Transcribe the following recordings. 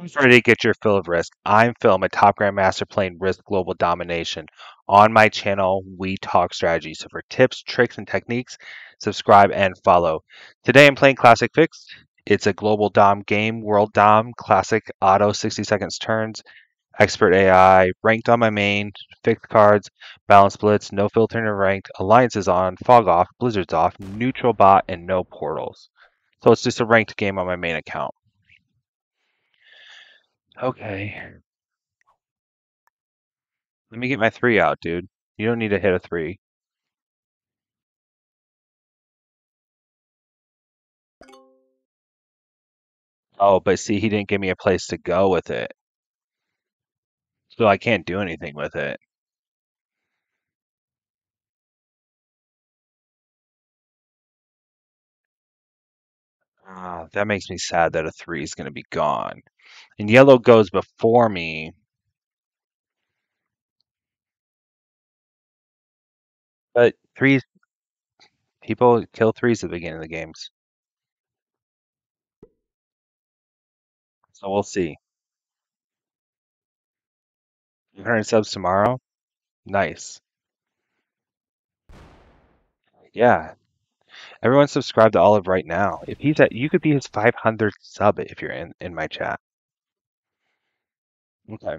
Who's ready to get your fill of Risk? I'm Phil. I'm a top Grandmaster playing Risk Global Domination. On my channel, we talk strategy. So for tips, tricks, and techniques, subscribe and follow. Today I'm playing Classic Fixed. It's a Global Dom game, World Dom, Classic Auto, 60 seconds turns, Expert AI, ranked on my main, fixed cards, balance blitz, no filtering or ranked, alliances on, fog off, blizzards off, neutral bot, and no portals. So it's just a ranked game on my main account. Okay. Let me get my 3 out, dude. You don't need to hit a 3. Oh, but see, he didn't give me a place to go with it. So I can't do anything with it. That makes me sad that a 3 is going to be gone. And yellow goes before me. But threes, people kill threes at the beginning of the games. So we'll see. 200 subs tomorrow? Nice. Yeah. Everyone subscribe to Olive right now. If he's at, you could be his 500th sub if you're in my chat. Okay.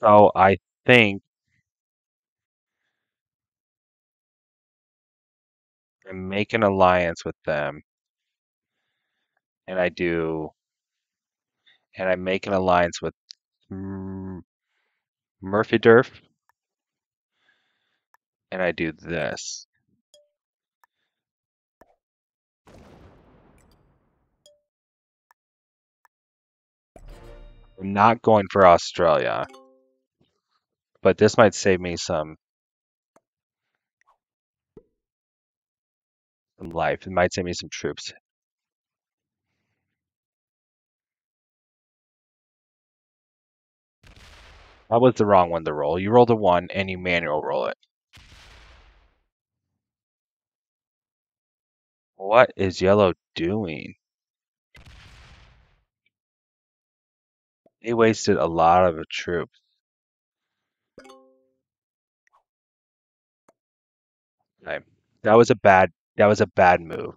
So I think I make an alliance with them. And I do. And I make an alliance with Murphy Durf. And I do this. I'm not going for Australia, but this might save me some life. It might save me some troops. That was the wrong one to roll. You rolled a 1 and you manual roll it. What is yellow doing? They wasted a lot of troops. Okay. That was a bad move.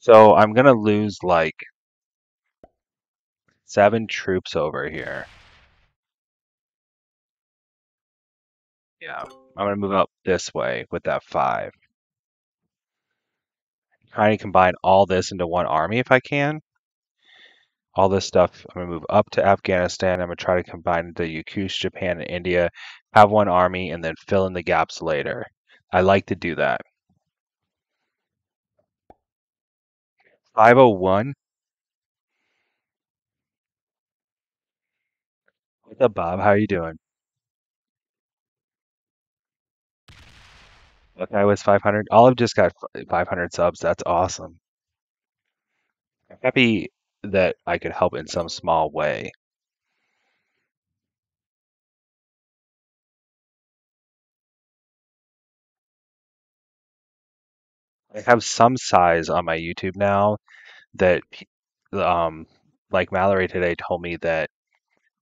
So I'm gonna lose like 7 troops over here. Yeah. I'm going to move up this way with that 5. I'm trying to combine all this into one army if I can. All this stuff, I'm going to move up to Afghanistan. I'm going to try to combine the Yakush, Japan, and India. Have one army and then fill in the gaps later. I like to do that. 501. What's up, Bob? How are you doing? Okay, I was 500. Olive just got 500 subs. That's awesome. I'm happy that I could help in some small way. I have some size on my YouTube now that, like Mallory today told me that,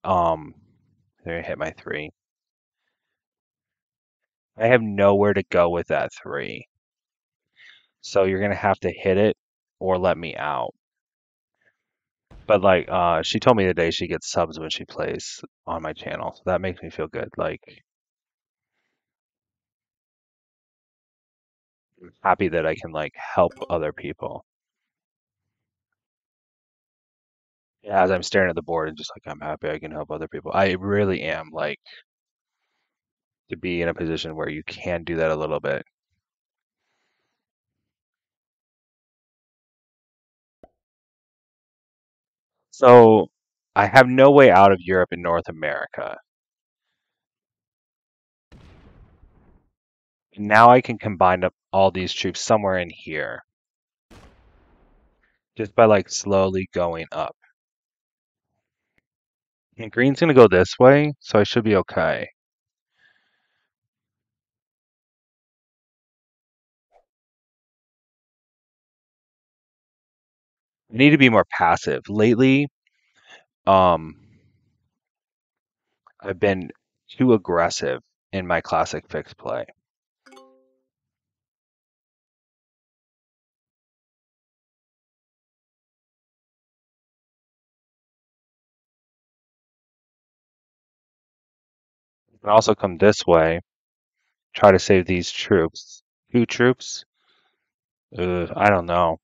they're gonna hit my 3. I have nowhere to go with that 3. So you're going to have to hit it or let me out. But like she told me today she gets subs when she plays on my channel. So that makes me feel good. Like I'm happy that I can like help other people. Yeah, as I'm staring at the board and just like I'm happy I can help other people. I really am like to be in a position where you can do that a little bit. So I have no way out of Europe and North America. And now I can combine up all these troops somewhere in here. Just by like slowly going up. And green's gonna go this way, so I should be okay. I need to be more passive. Lately, I've been too aggressive in my classic fixed play. You can also come this way, try to save these troops. Two troops? I don't know.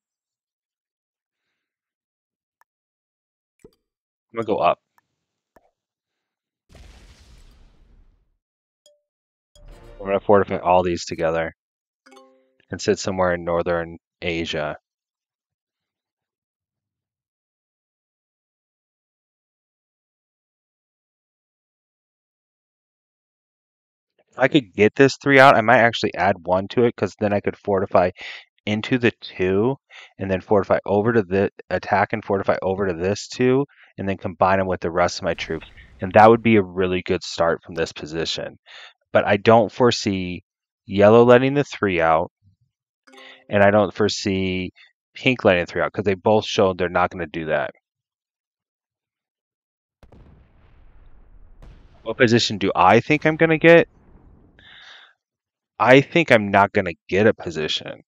I'm gonna go up. I'm gonna fortify all these together and sit somewhere in northern Asia. If I could get this 3 out, I might actually add 1 to it, because then I could fortify into the 2 and then fortify over to the attack and fortify over to this 2 and then combine them with the rest of my troops. And that would be a really good start from this position. But I don't foresee yellow letting the 3 out, and I don't foresee pink letting the 3 out, because they both showed they're not going to do that. What position do I think I'm going to get? I think I'm not going to get a position.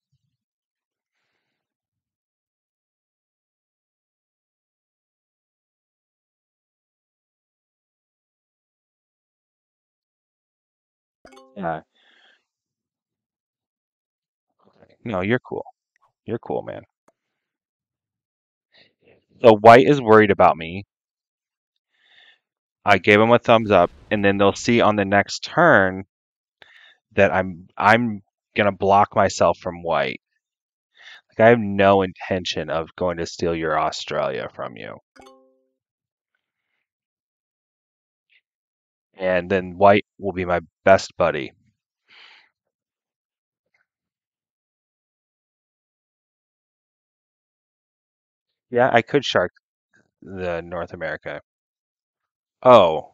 Yeah. No, you're cool. You're cool, man. So white is worried about me. I gave them a thumbs up, and then they'll see on the next turn that I'm gonna block myself from white. Like, I have no intention of going to steal your Australia from you. And then white will be my best buddy. Yeah, I could shark the North America. Oh.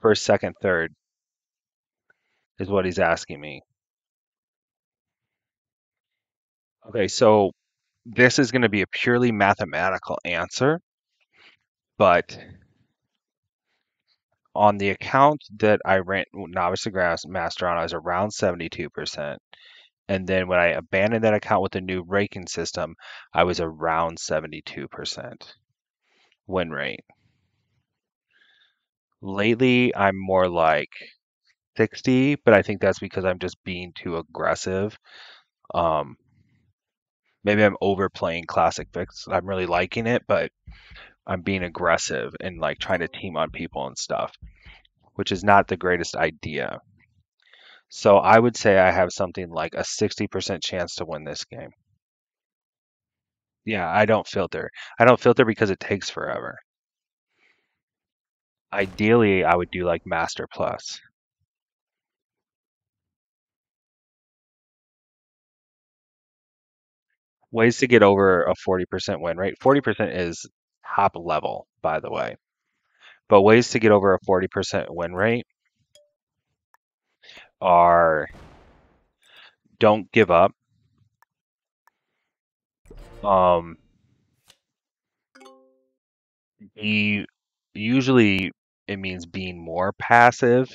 First, second, third is what he's asking me. Okay, so this is going to be a purely mathematical answer, but on the account that I ran Novice to Grandmaster on, I was around 72%. And then when I abandoned that account with the new ranking system, I was around 72% win rate. Lately, I'm more like 60, but I think that's because I'm just being too aggressive. Maybe I'm overplaying Classic Fix. I'm really liking it, but I'm being aggressive and like trying to team on people and stuff, which is not the greatest idea. So I would say I have something like a 60% chance to win this game. Yeah, I don't filter. I don't filter because it takes forever. Ideally, I would do like Master Plus. Ways to get over a 40% win rate. 40% is top level, by the way. But ways to get over a 40% win rate are don't give up. Usually it means being more passive,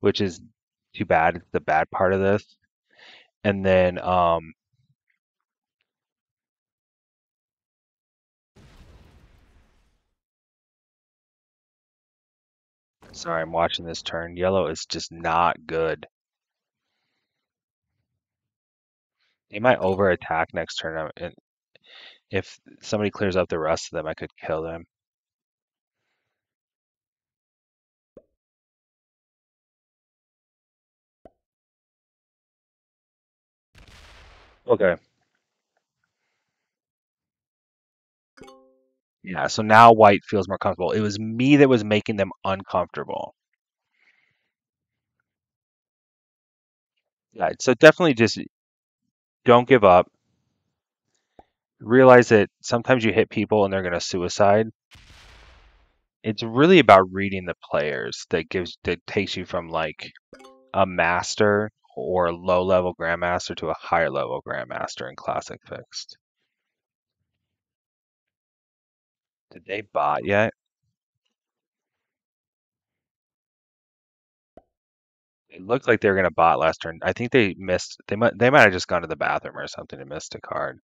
which is too bad. It's the bad part of this. And then sorry, I'm watching this turn. Yellow is just not good. They might over attack next turn. If somebody clears up the rest of them, I could kill them. Okay. Yeah, so now white feels more comfortable. It was me that was making them uncomfortable. Yeah, so definitely just don't give up. Realize that sometimes you hit people and they're going to suicide. It's really about reading the players that takes you from like a master or low level grandmaster to a higher level grandmaster in Classic Fixed. Did they bot yet? It looked like they were going to bot last turn. I think they missed. They might have just gone to the bathroom or something and missed a card.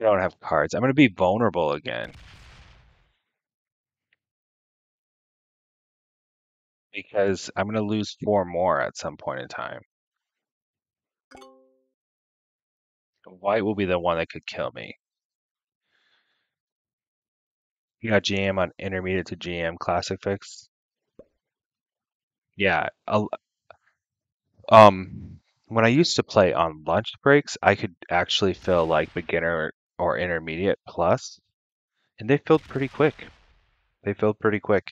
I don't have cards. I'm going to be vulnerable again. Because I'm going to lose 4 more at some point in time. White will be the one that could kill me. You got GM on intermediate to GM Classic Fix. Yeah. When I used to play on lunch breaks, I could actually fill like beginner or intermediate plus, and they filled pretty quick. They filled pretty quick.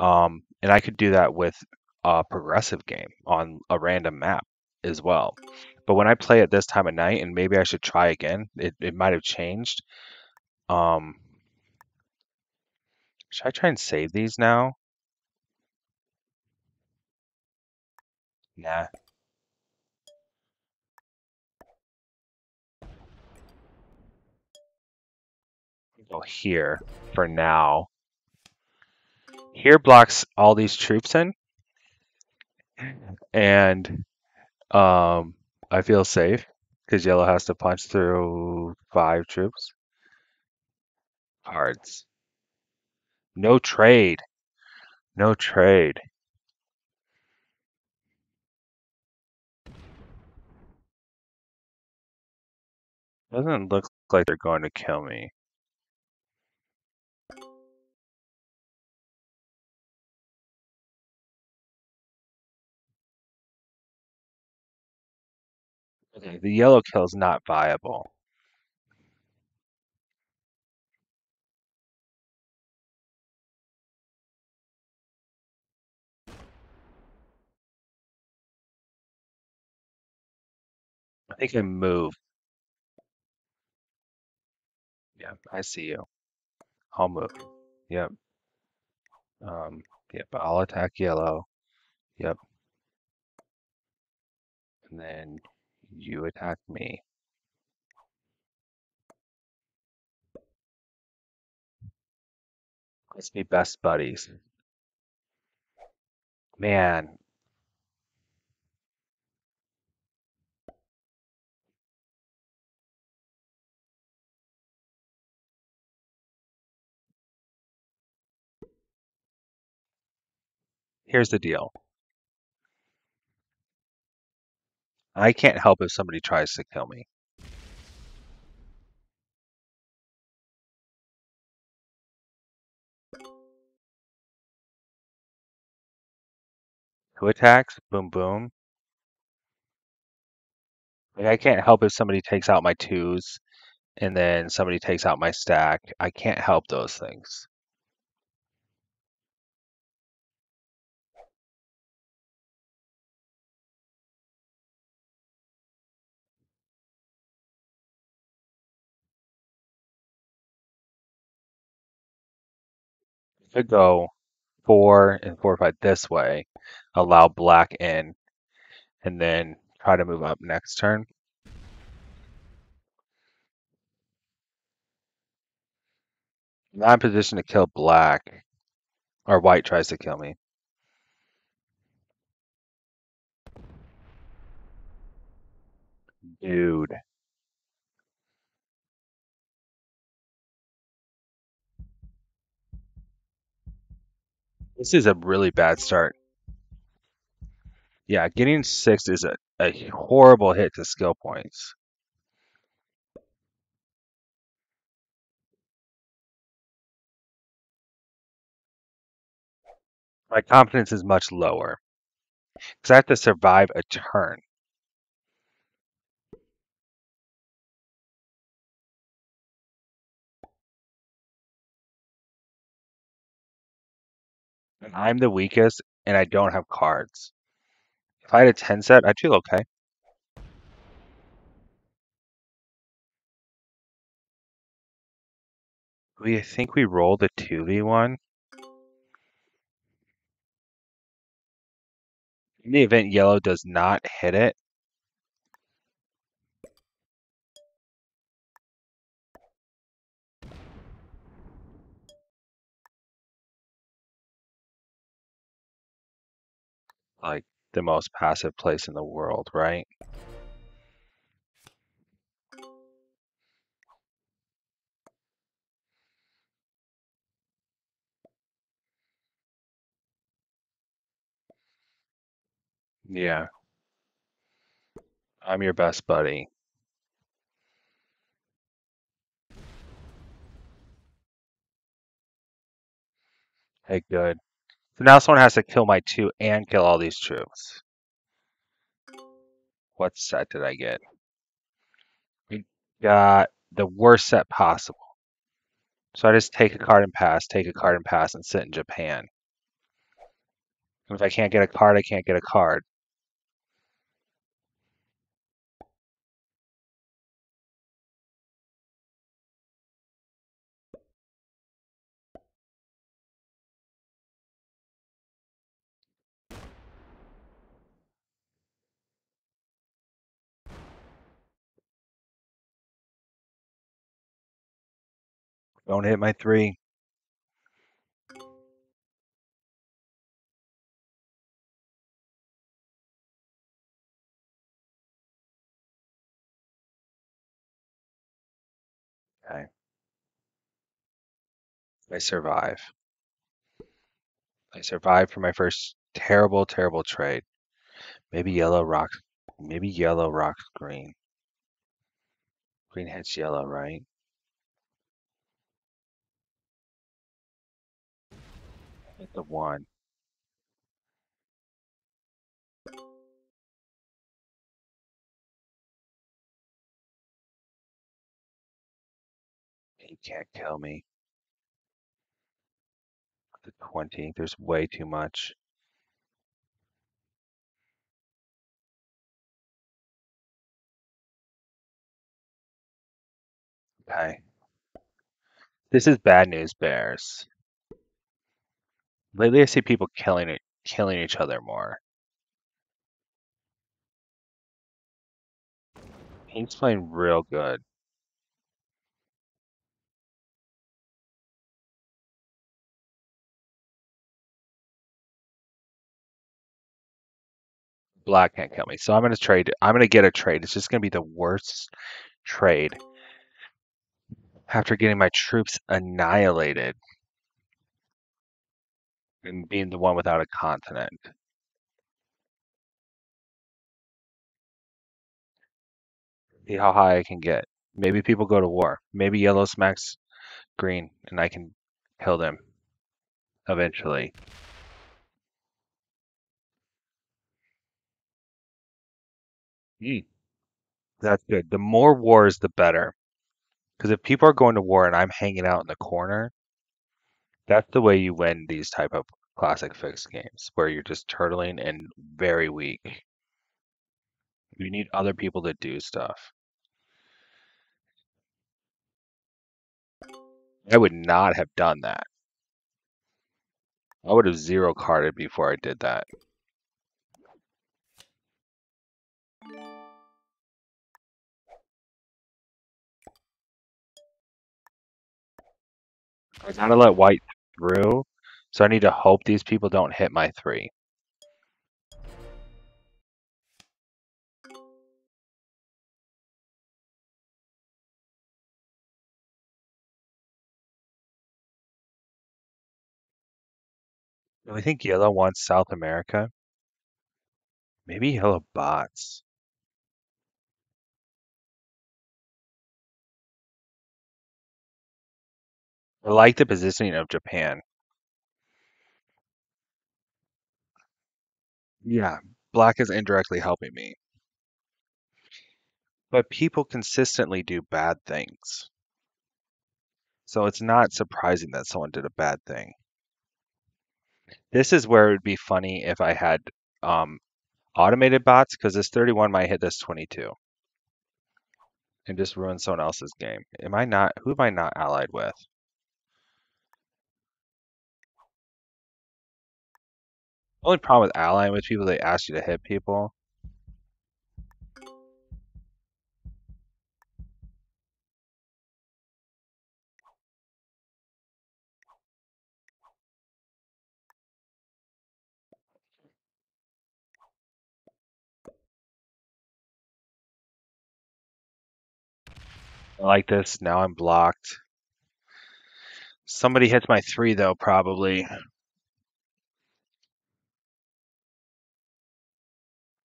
And I could do that with a progressive game on a random map as well. But when I play at this time of night, and maybe I should try again, it might have changed. Should I try and save these now? Nah. Go here for now. Here blocks all these troops in, and I feel safe because yellow has to punch through 5 troops. Cards. No trade. No trade. Doesn't look like they're going to kill me. Okay, the yellow kill is not viable. I think I move. Yeah, I see you. I'll move. Yep. Yep, I'll attack yellow. Yep. And then you attack me. Let's be best buddies. Man. Here's the deal. I can't help if somebody tries to kill me. Who attacks? Boom, boom. Like, I can't help if somebody takes out my 2s and then somebody takes out my stack. I can't help those things. Could go 4 and 4 5 this way, allow black in, and then try to move up next turn. I'm not in position to kill black, or white tries to kill me. Dude. This is a really bad start. Yeah, getting 6 is a horrible hit to skill points. My confidence is much lower because I have to survive a turn. I'm the weakest, and I don't have cards. If I had a 10 set, I'd feel okay. I think we rolled a 2v1. In the event yellow does not hit it, like the most passive place in the world, right? Yeah, I'm your best buddy. Hey, good. So now someone has to kill my two and kill all these troops. What set did I get? We got the worst set possible. So I just take a card and pass, take a card and pass, and sit in Japan. And if I can't get a card, I can't get a card. Don't hit my three. Okay. I survive. I survive for my first terrible, terrible trade. Maybe yellow rocks green. Green hits yellow, right? Hit the one. He can't kill me. The 20. There's way too much. Okay. This is bad news, bears. Lately, I see people killing each other more. He's playing real good. Black can't kill me, so I'm gonna trade. I'm gonna get a trade. It's just gonna be the worst trade after getting my troops annihilated. And being the one without a continent. See how high I can get. Maybe people go to war. Maybe yellow smacks green and I can kill them eventually. That's good. The more wars, the better. Because if people are going to war and I'm hanging out in the corner, that's the way you win these type of classic fixed games, where you're just turtling and very weak. You need other people to do stuff. I would not have done that. I would have zero carded before I did that. I gotta let white through, so I need to hope these people don't hit my three. Do I think yellow wants South America? Maybe yellow bots. I like the positioning of Japan. Yeah, black is indirectly helping me. But people consistently do bad things. So it's not surprising that someone did a bad thing. This is where it would be funny if I had automated bots, because this 31 might hit this 22 and just ruin someone else's game. Am I not? Who am I not allied with? Only problem with allying with people, they ask you to hit people. I like this. Now I'm blocked. Somebody hits my three, though, probably.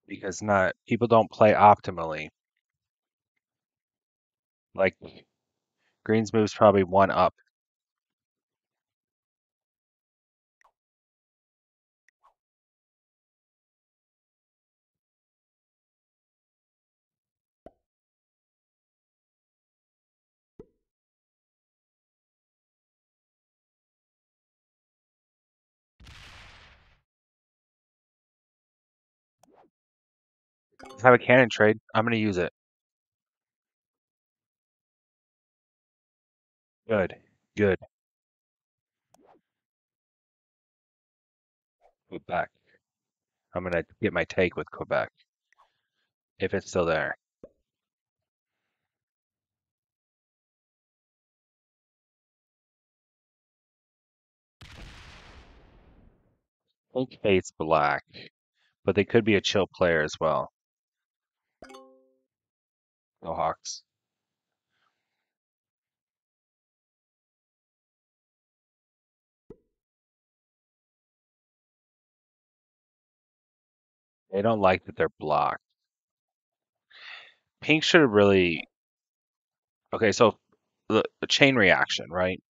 Because not people don't play optimally. Like, Green's move's probably one up. Have a cannon trade. I'm going to use it. Good. Good. Quebec. I'm going to get my take with Quebec. If it's still there. I think it's black. But they could be a chill player as well. Go Hawks. They don't like that they're blocked. Pink should have really... Okay, so the chain reaction, right?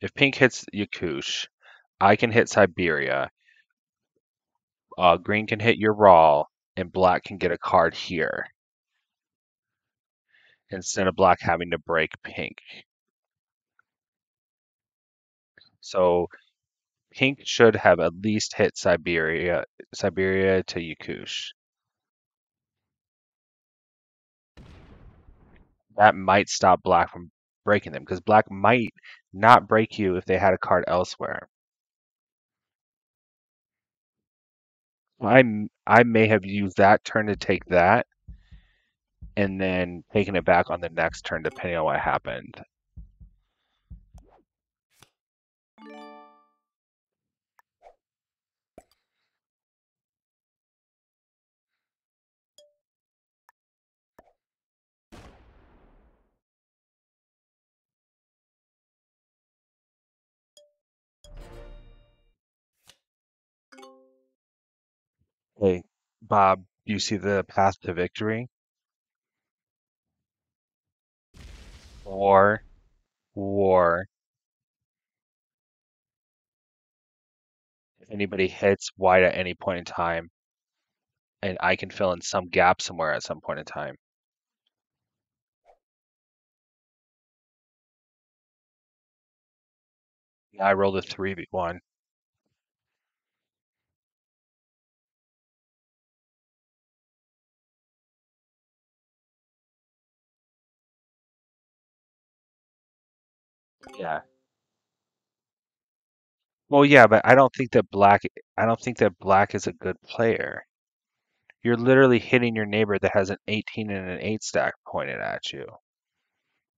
If pink hits Yakush, I can hit Siberia. Green can hit Ural, and black can get a card here. Instead of black having to break pink. So pink should have at least hit Siberia to Yakush. That might stop black from breaking them, because black might not break you if they had a card elsewhere. I may have used that turn to take that, and then taking it back on the next turn, depending on what happened. Hey, Bob, do you see the path to victory? War. If anybody hits white at any point in time, and I can fill in some gap somewhere at some point in time. Yeah, I rolled a 3v1. Yeah. Well, yeah, but I don't think that black is a good player. You're literally hitting your neighbor that has an 18 and an 8 stack pointed at you.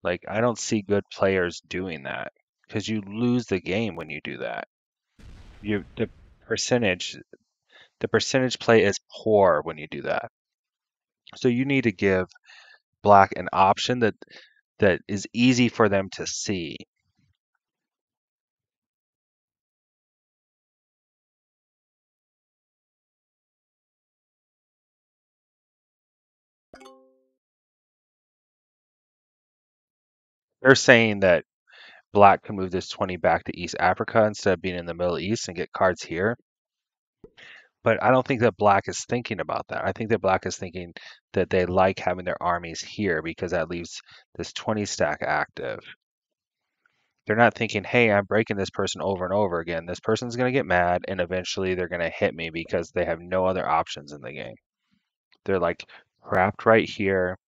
Like, I don't see good players doing that, because you lose the game when you do that. The percentage play is poor when you do that. So you need to give black an option that is easy for them to see. They're saying that black can move this 20 back to East Africa instead of being in the Middle East and get cards here. But I don't think that black is thinking about that. I think that black is thinking that they like having their armies here because that leaves this 20 stack active. They're not thinking, hey, I'm breaking this person over and over again. This person's going to get mad, and eventually they're going to hit me because they have no other options in the game. They're like trapped right here.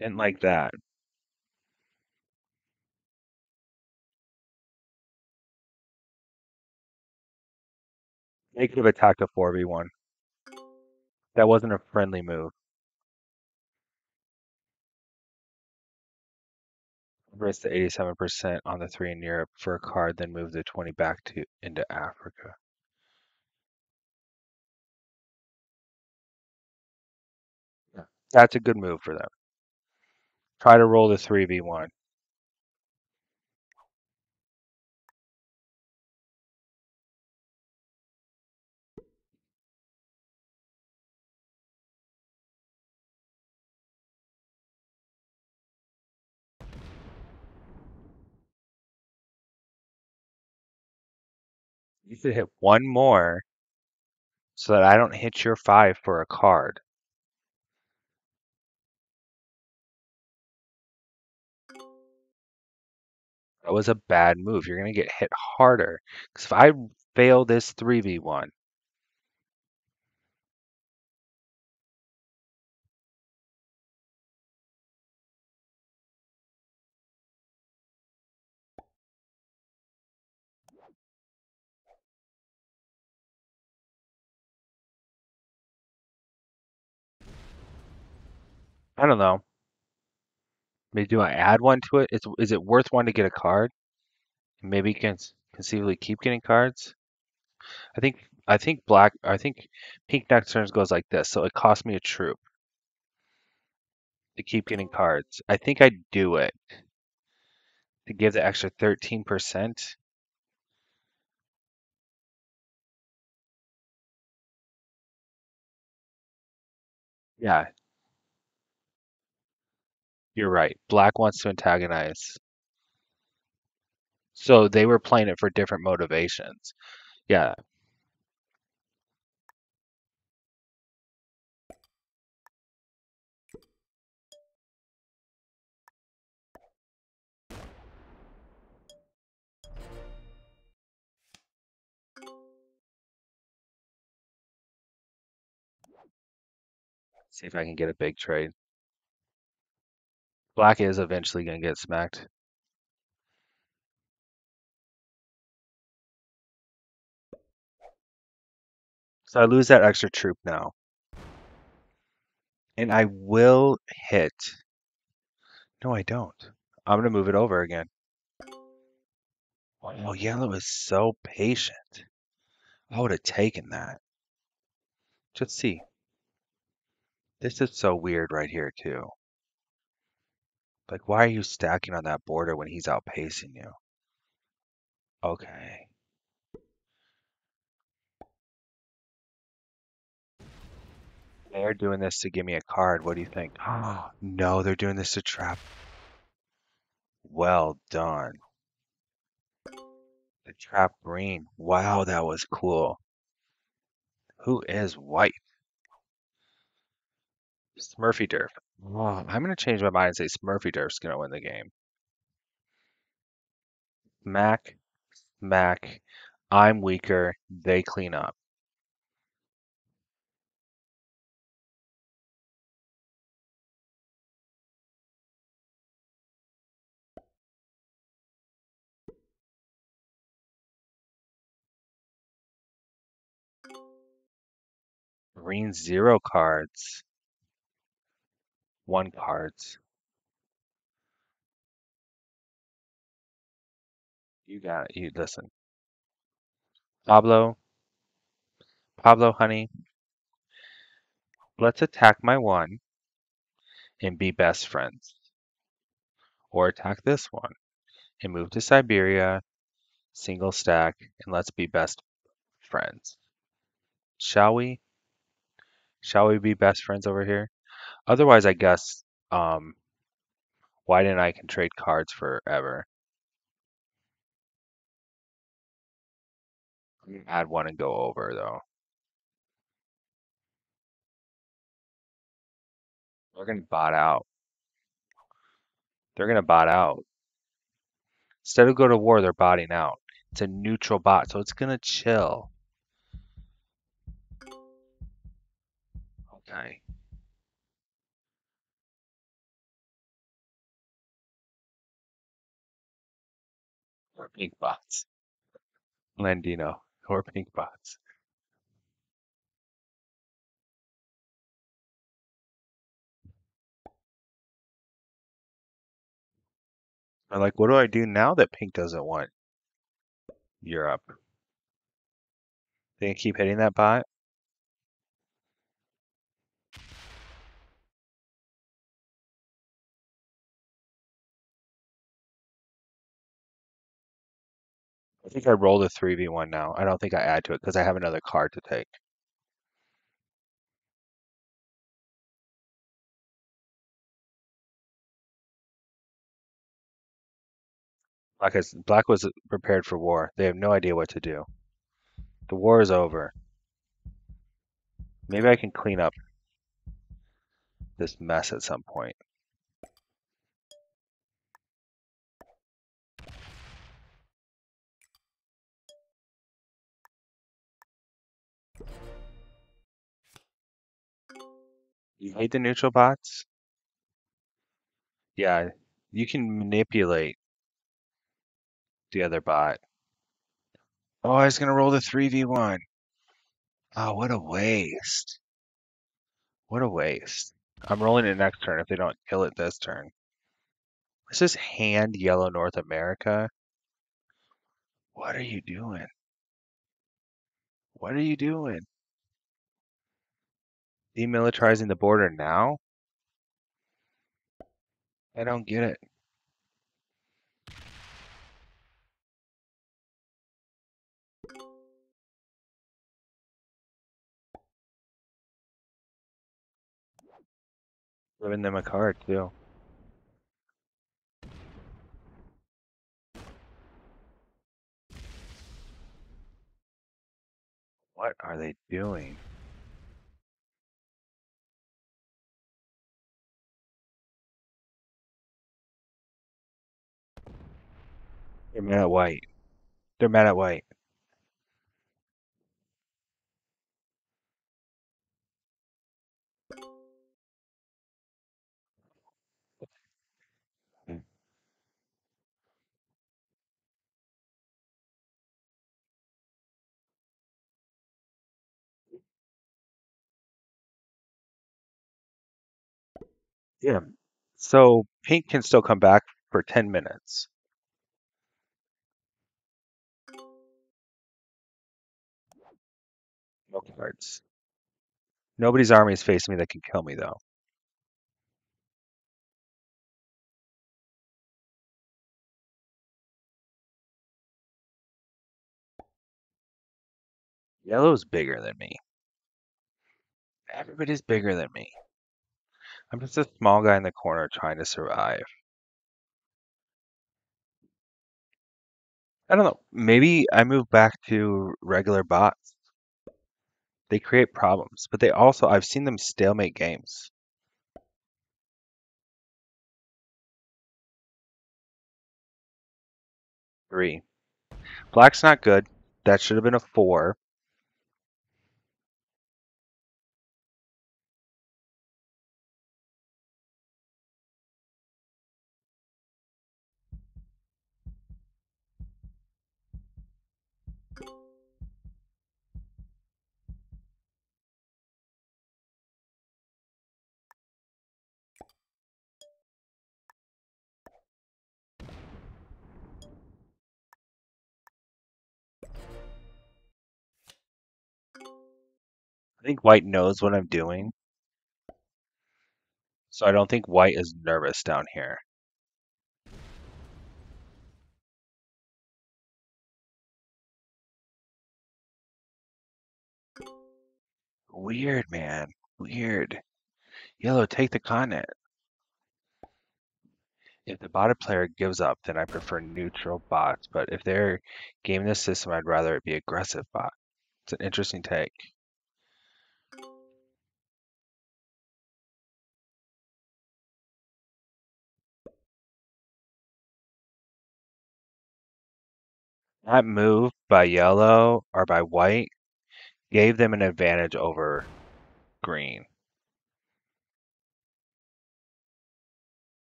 And like that. They could have attacked a 4v1. That wasn't a friendly move. Risk the 87% on the 3 in Europe for a card, then move the 20 back into Africa. Yeah. That's a good move for them. Try to roll the 3v1. You should hit one more so that I don't hit your 5 for a card. That was a bad move. You're going to get hit harder. Because if I fail this 3v1, I don't know. Maybe do I add one to it? Is it worth one to get a card? Maybe you can conceivably keep getting cards. I think pink next turn goes like this, so it cost me a troop to keep getting cards. I think I'd do it to give the extra 13%. Yeah. You're right. Black wants to antagonize. So they were playing it for different motivations. Yeah. Let's see if I can get a big trade. Black is eventually going to get smacked. So I lose that extra troop now. And I will hit. No, I don't. I'm going to move it over again. Wow, yellow is so patient. I would have taken that. Just see. This is so weird right here, too. Like, why are you stacking on that border when he's outpacing you? Okay. They're doing this to give me a card. What do you think? Oh, no, they're doing this to trap. Well done. The trap green. Wow, that was cool. Who is white? Smurfy Durf. Oh, I'm going to change my mind and say Smurfy Durf's going to win the game. Mac, Mac, I'm weaker. They clean up. Green 0 cards. 1 cards. You got it. You listen. Pablo, honey. Let's attack my 1 and be best friends. Or attack this 1 and move to Siberia, single stack, and let's be best friends. Shall we? Shall we be best friends over here? Otherwise, I guess, White and I can trade cards forever. I'm going to add one and go over, though. They're going to bot out. They're going to bot out. Instead of go to war, they're botting out. It's a neutral bot, so it's going to chill. Okay. Or pink bots. Landino. Or pink bots. I'm like, what do I do now that pink doesn't want Europe? They keep hitting that bot. think I rolled a 3v1 now. I don't think I add to it because I have another card to take. Black was prepared for war. They have no idea what to do. The war is over. Maybe I can clean up this mess at some point. You hate the neutral bots? Yeah, you can manipulate the other bot. Oh, I was going to roll the 3v1. Oh, what a waste. What a waste. I'm rolling it next turn if they don't kill it this turn. Is this hand yellow North America? What are you doing? What are you doing? Demilitarizing the border now? I don't get it. Giving them a card too. What are they doing? They're mad at white. They're mad at white. Yeah, so pink can still come back for 10 minutes. No cards. Nobody's army is facing me that can kill me, though. Yellow's bigger than me. Everybody's bigger than me. I'm just a small guy in the corner trying to survive. I don't know. Maybe I move back to regular bots. They create problems, but they also, I've seen them stalemate games. Three. Black's not good. That should have been a 4. I think white knows what I'm doing, so I don't think white is nervous down here. Weird, man. Weird. Yellow, take the continent. If the bottom player gives up, then I prefer neutral bots, but if they're gaming the system, I'd rather it be aggressive bot. It's an interesting take. That move by yellow or by white gave them an advantage over green.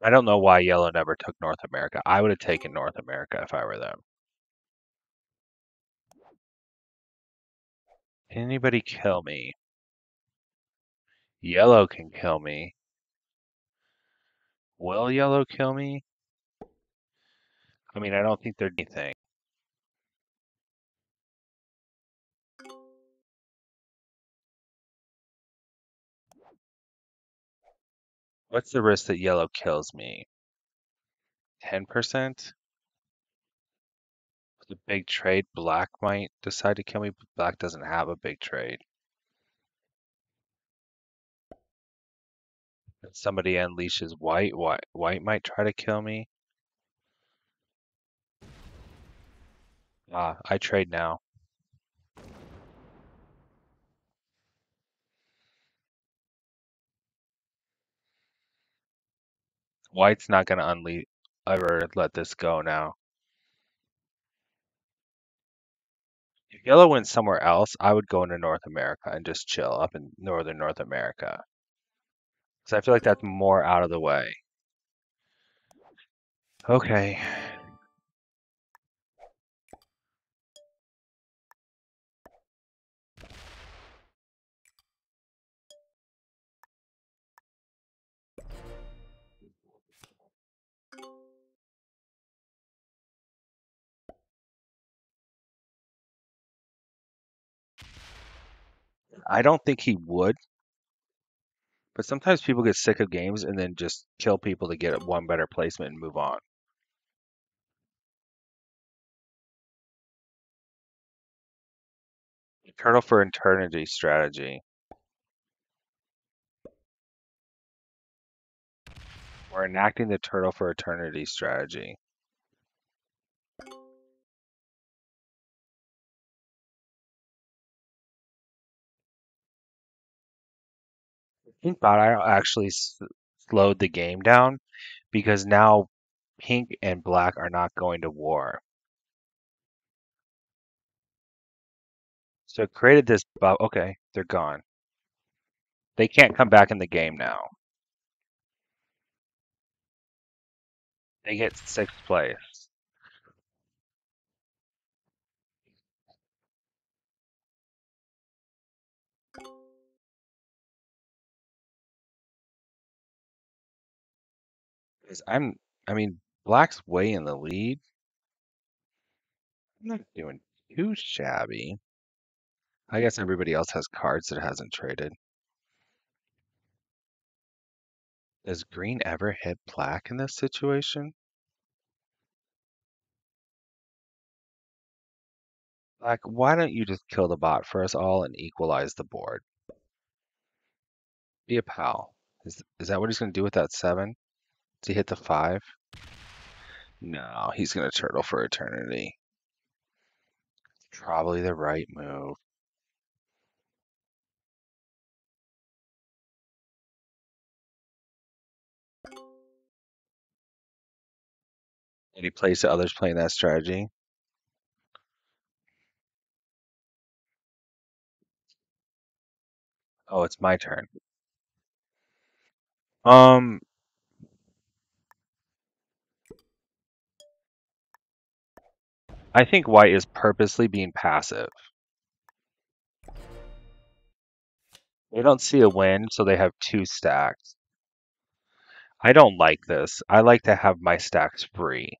I don't know why yellow never took North America. I would have taken North America if I were them. Can anybody kill me? Yellow can kill me. Will yellow kill me? I mean, I don't think they're anything. What's the risk that yellow kills me? 10%? With a big trade, black might decide to kill me, but black doesn't have a big trade. If somebody unleashes white, white might try to kill me. Ah, I trade now. White's not going to ever let this go now. If yellow went somewhere else, I would go into North America and just chill up in northern North America. Because I feel like that's more out of the way. Okay. I don't think he would, but sometimes people get sick of games and then just kill people to get one better placement and move on. Turtle for eternity strategy. We're enacting the turtle for eternity strategy. Pink bot actually slowed the game down because now pink and black are not going to war. So it created this bubble. Okay, they're gone. They can't come back in the game now. They get sixth place. I mean, black's way in the lead. I'm not doing too shabby. I guess everybody else has cards that hasn't traded. Does green ever hit black in this situation? Black, why don't you just kill the bot for us all and equalize the board? Be a pal. Is that what he's going to do with that 7? He hit the 5? No, he's going to turtle for eternity. It's probably the right move. Any place to others playing that strategy? Oh, it's my turn. I think white is purposely being passive. They don't see a win, so they have 2 stacks. I don't like this. I like to have my stacks free.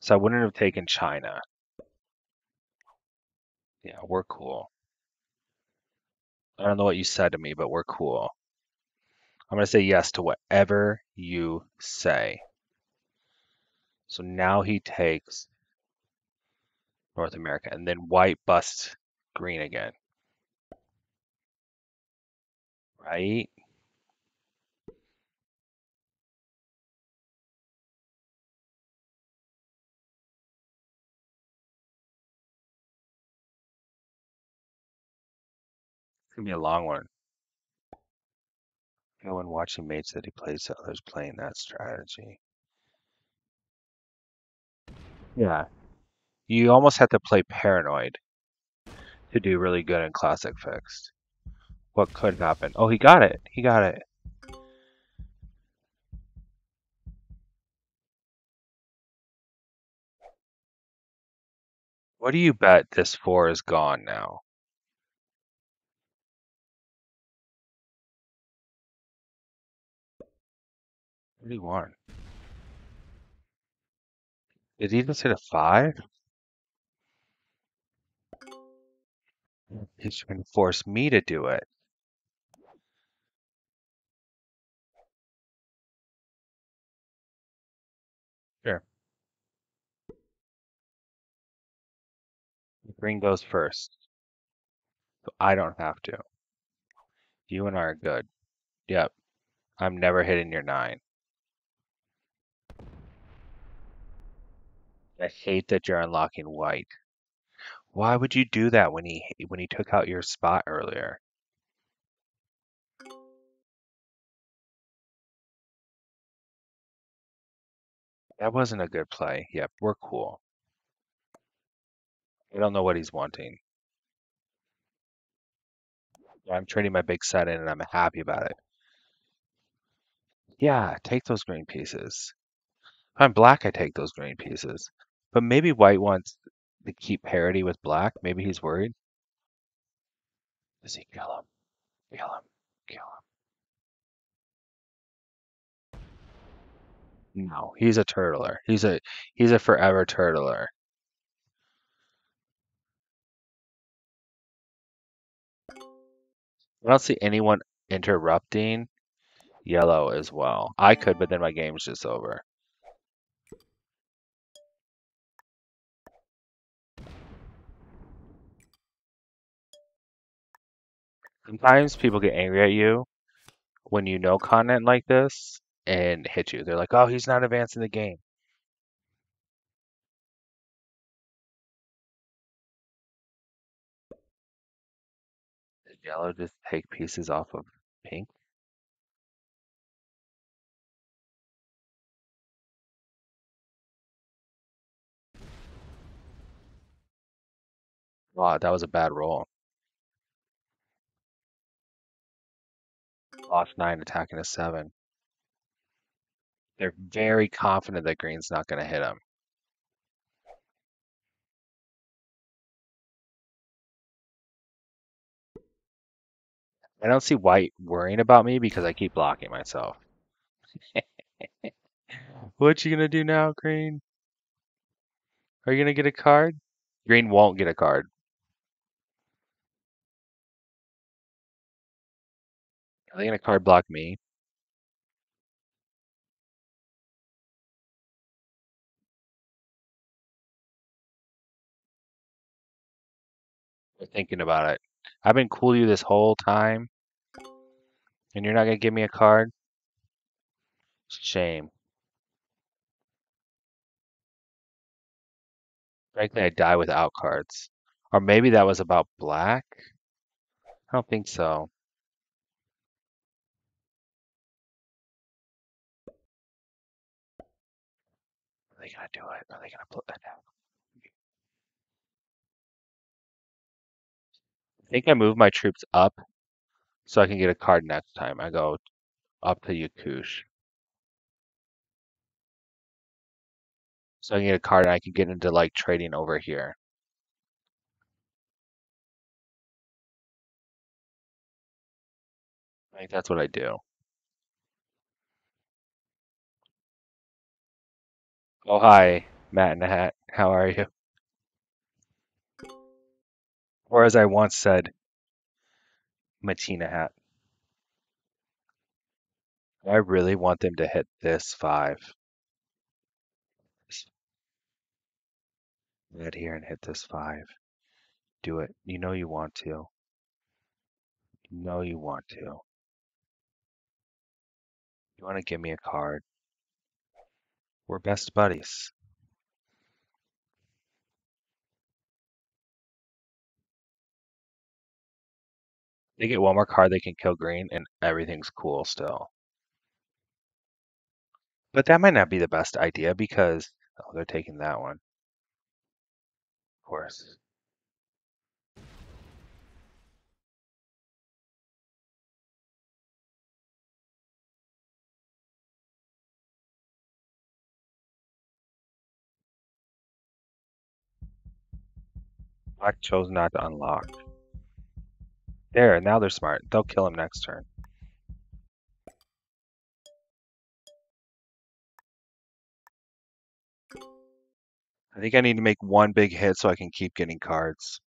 So I wouldn't have taken China. Yeah, we're cool. I don't know what you said to me, but we're cool. I'm going to say yes to whatever you say. So now he takes North America, and then white busts green again. Right? It's going to be a long one. No one watching mates that he plays to others playing that strategy. Yeah. You almost have to play paranoid to do really good in Classic Fixed. What could happen? Oh, he got it. He got it. What do you bet this 4 is gone now? What do you want? Did he just hit a 5? He's trying to force me to do it. Green goes first. So I don't have to. You and I are good. Yep. I'm never hitting your 9. I hate that you're unlocking white. Why would you do that when he took out your spot earlier? That wasn't a good play. Yep, we're cool. I don't know what he's wanting. I'm trading my big set in and I'm happy about it. Yeah, take those green pieces. If I'm black, I take those green pieces. But maybe white wants to keep parity with black. Maybe he's worried. Does he kill him? Kill him. Kill him. No, he's a turtler. He's a forever turtler. I don't see anyone interrupting yellow as well. I could, but then my game's just over. Sometimes people get angry at you when you know content like this and hit you. They're like, oh, he's not advancing the game. Did yellow just take pieces off of pink? Wow, that was a bad roll. Off 9, attacking a 7. They're very confident that green's not going to hit him. I don't see white worrying about me because I keep blocking myself. What you going to do now, green? Are you going to get a card? Green won't get a card. Are they going to card block me? They're thinking about it. I've been cool to you this whole time, and you're not going to give me a card? Shame. Frankly, I die without cards. Or maybe that was about black? I don't think so. Are they gonna do it? Are they gonna put that down? I think I move my troops up so I can get a card next time. I go up to Yakush. So I can get a card and I can get into like trading over here. I think that's what I do. Oh, hi, Matina hat. How are you? Or as I once said, Matina hat. I really want them to hit this 5. Right here and hit this 5. Do it. You know you want to. You know you want to. You want to give me a card. We're best buddies. They get one more card, they can kill green, and everything's cool still. But that might not be the best idea because... Oh, they're taking that one. Of course. Black chose not to unlock. There, now they're smart. They'll kill him next turn. I think I need to make one big hit so I can keep getting cards.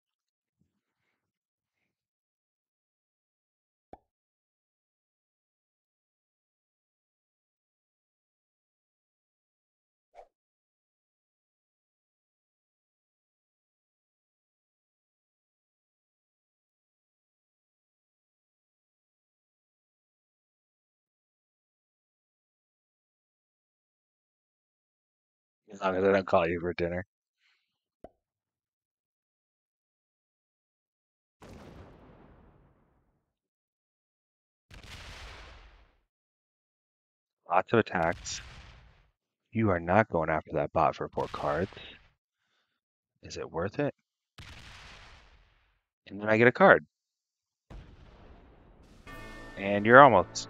As long as I don't call you for dinner. Lots of attacks. You are not going after that bot for 4 cards. Is it worth it? And then I get a card. And you're almost...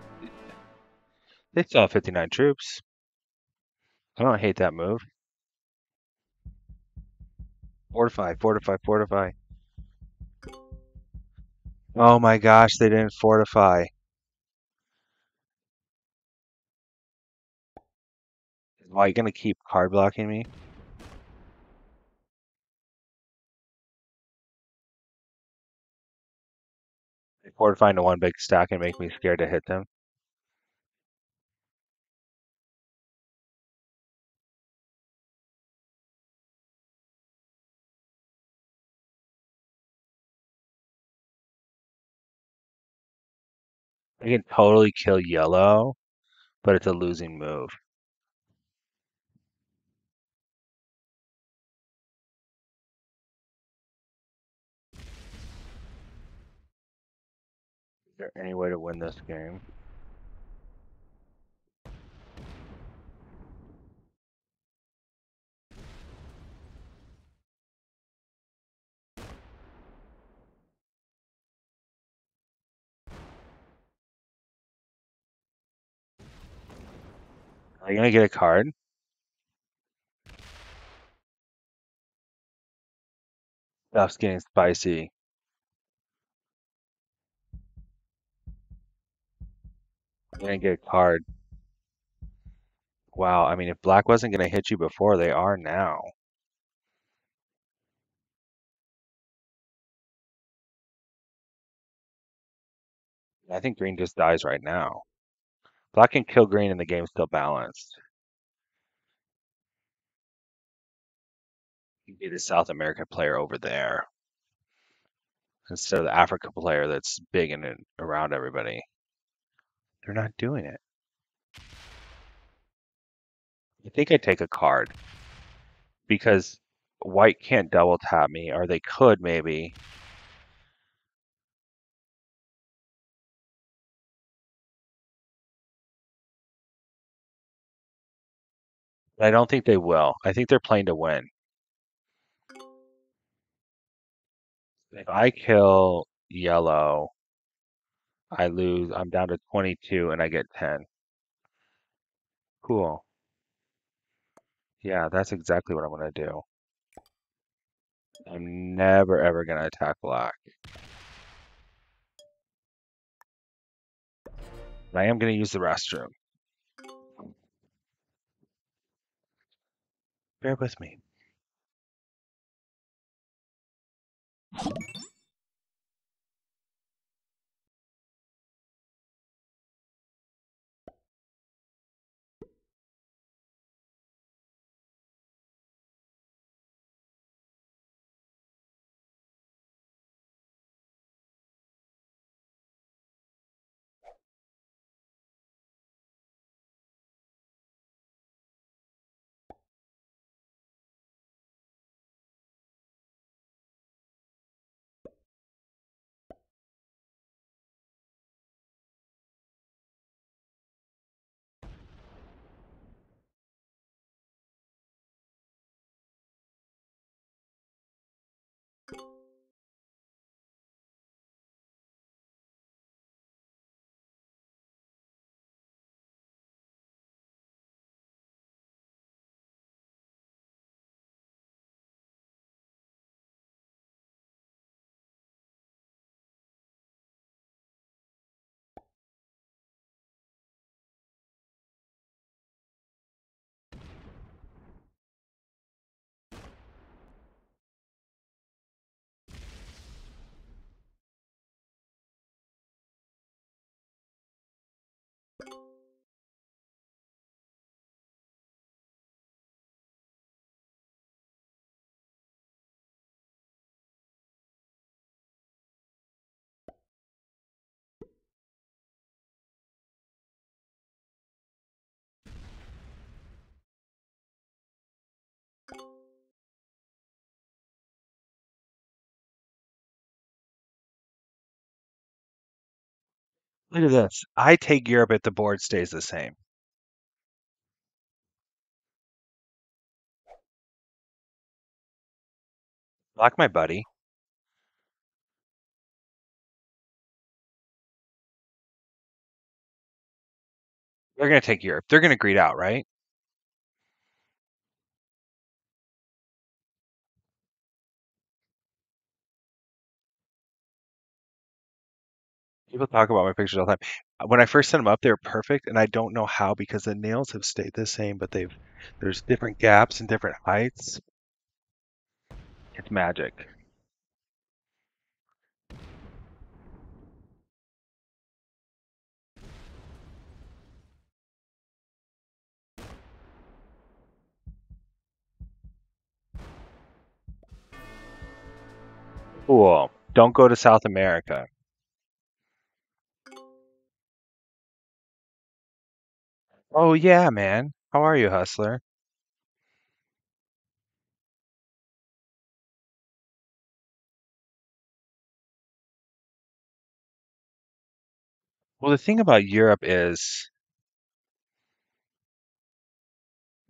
They still have 59 troops. I don't hate that move. Fortify, fortify, fortify. Oh my gosh, they didn't fortify. Why are you going to keep card blocking me? They fortify into one big stack and make me scared to hit them. I can totally kill yellow, but it's a losing move. Is there any way to win this game? Are you going to get a card? Stuff's getting spicy. You're going to get a card. Wow, I mean, if black wasn't going to hit you before, they are now. I think green just dies right now. Black can kill green and the game's still balanced. You can be the South America player over there instead of the Africa player that's big and around everybody. They're not doing it. I think I take a card because white can't double tap me, or they could maybe. I don't think they will. I think they're playing to win. If I kill yellow, I lose. I'm down to 22 and I get 10. Cool. Yeah, that's exactly what I'm going to do. I'm never, ever going to attack black. But I am going to use the restroom. Bear with me. Look at this. I take Europe if the board stays the same. Block my buddy. They're going to take Europe. They're going to greed out, right? People talk about my pictures all the time. When I first sent them up, they were perfect, and I don't know how because the nails have stayed the same, but there's different gaps and different heights. It's magic. Cool. Don't go to South America. Oh, yeah, man. How are you, hustler? Well, the thing about Europe is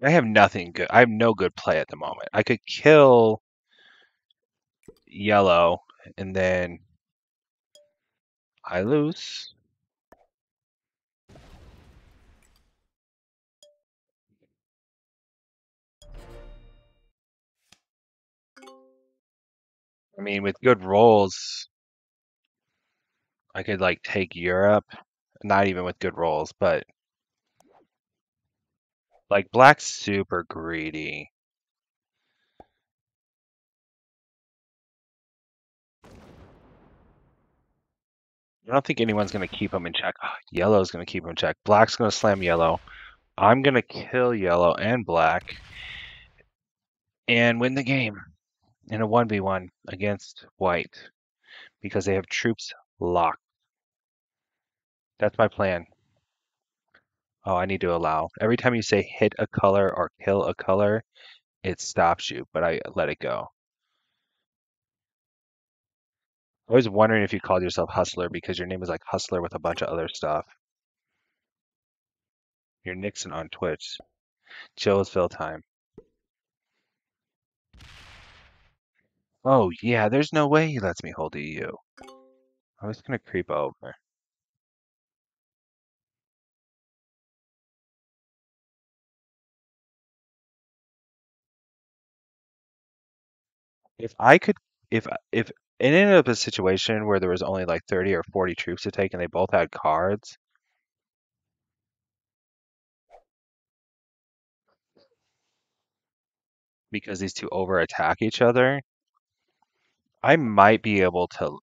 I have nothing good. I have no good play at the moment. I could kill yellow, and then I lose. I mean, with good rolls, I could, like, take Europe. Not even with good rolls, but... Like, black's super greedy. I don't think anyone's going to keep him in check. Oh, yellow's going to keep him in check. Black's going to slam yellow. I'm going to kill yellow and black. And win the game. In a 1v1 against white because they have troops locked. That's my plan. Oh, I need to allow. Every time you say hit a color or kill a color, it stops you, but I let it go. I was wondering if you called yourself Hustler because your name is like Hustler with a bunch of other stuff. You're Nixon on Twitch. Chill is Phil time. Oh, yeah, there's no way he lets me hold EU. I was going to creep over. If I could, if it ended up a situation where there was only like 30 or 40 troops to take and they both had cards. Because these two over attack each other. I might be able to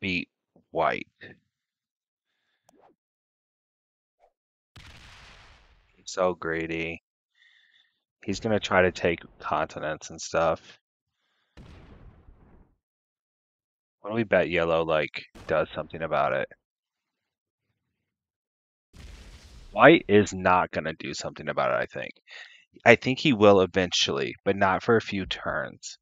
beat white. He's so greedy. He's going to try to take continents and stuff. Why don't we bet yellow, like, does something about it? White is not going to do something about it, I think. I think he will eventually, but not for a few turns.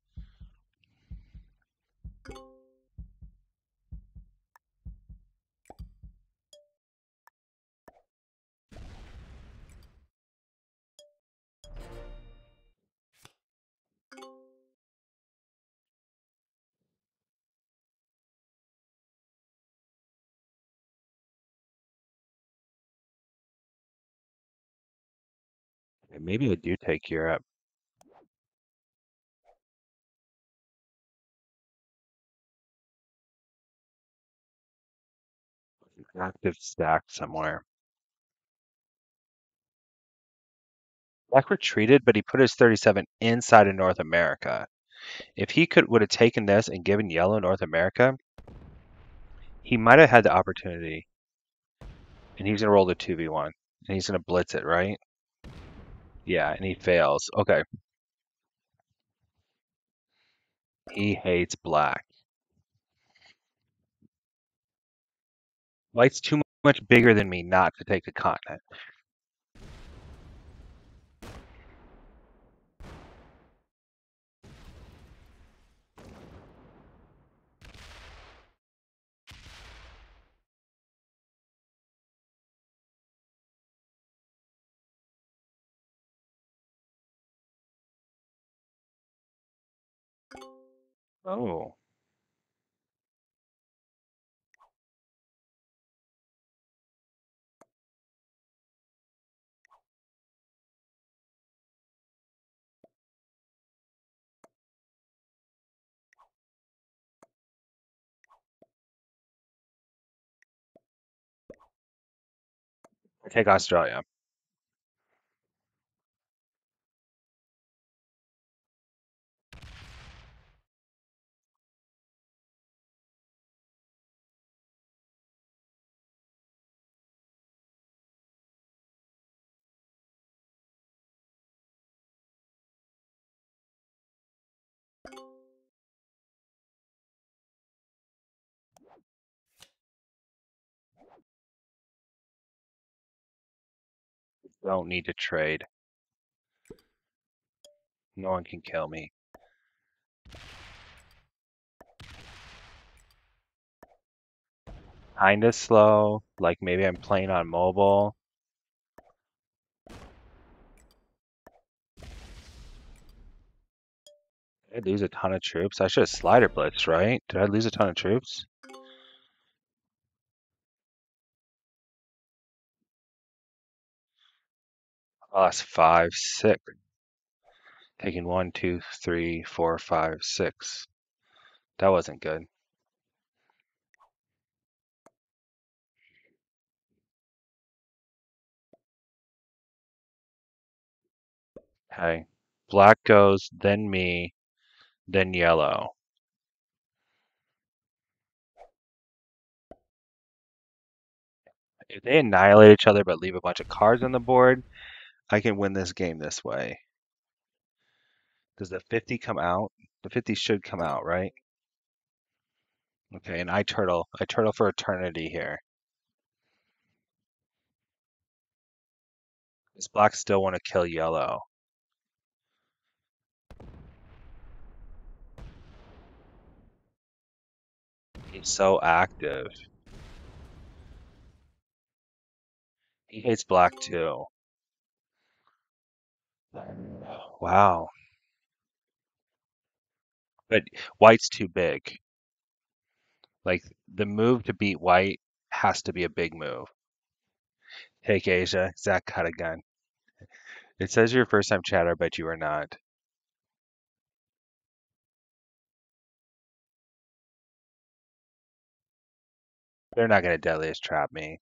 Maybe I do take Europe. Active stack somewhere. Black retreated, but he put his 37 inside of North America. If he would have taken this and given yellow North America, he might have had the opportunity. And he's going to roll the 2v1. And he's going to blitz it, right? Yeah, and he fails. Okay. He hates black. White's too much bigger than me not to take the continent. Oh. Take Australia. Don't need to trade. No one can kill me. Kinda slow, like maybe I'm playing on mobile. Did I lose a ton of troops? I should have slider blitzed, right? Did I lose a ton of troops? I lost 5, 6. Taking 1, 2, 3, 4, 5, 6. That wasn't good. Okay. Black goes, then me, then yellow. If they annihilate each other but leave a bunch of cards on the board, I can win this game this way. Does the 50 come out? The 50 should come out, right? Okay, and I turtle. I turtle for eternity here. Does black still want to kill yellow? He's so active. He hates black too. Wow. But white's too big. Like, the move to beat white has to be a big move. Take Asia. Zach got a gun. It says you're a first-time chatter, but you are not. They're not going to deadliest trap me.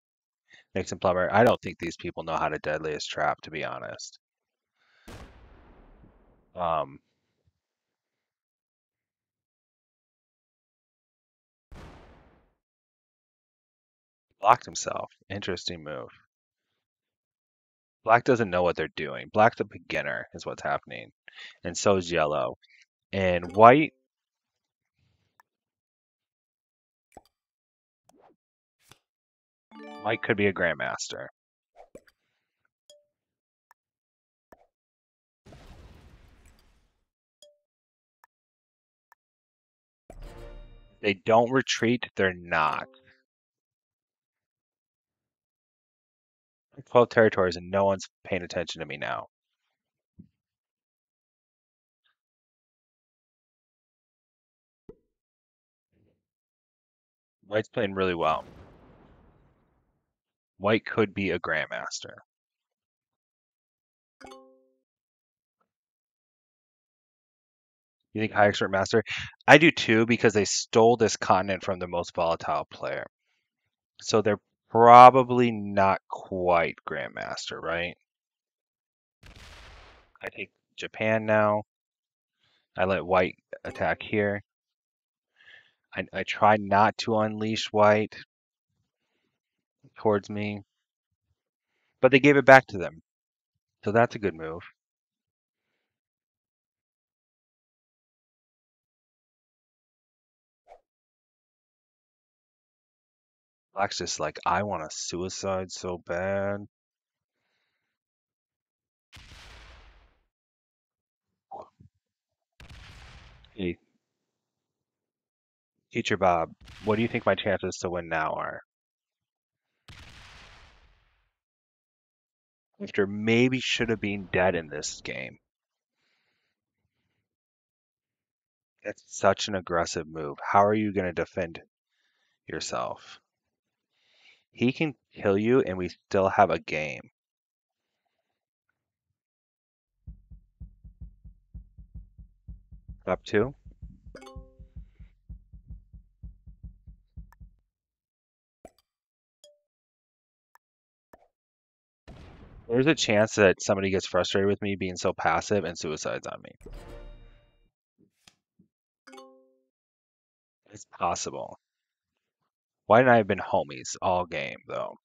Nixon Plumber, I don't think these people know how to deadliest trap, to be honest. Blocked himself. Interesting move. Black doesn't know what they're doing. Black's a beginner is what's happening. And so is yellow. And white. White could be a grandmaster. They don't retreat, they're not. 12 territories and no one's paying attention to me now. White's playing really well. White could be a grandmaster. You think high expert master? I do too, because they stole this continent from the most volatile player. So they're probably not quite grandmaster, right? I take Japan now. I let white attack here. I try not to unleash white towards me. But they gave it back to them. So that's a good move. Black's just like, I want to suicide so bad. Hey. Teacher Bob, what do you think my chances to win now are? After maybe should have been dead in this game. That's such an aggressive move. How are you going to defend yourself? He can kill you, and we still have a game. Up two. There's a chance that somebody gets frustrated with me being so passive and suicides on me. It's possible. Why didn't I have been homies all game, though?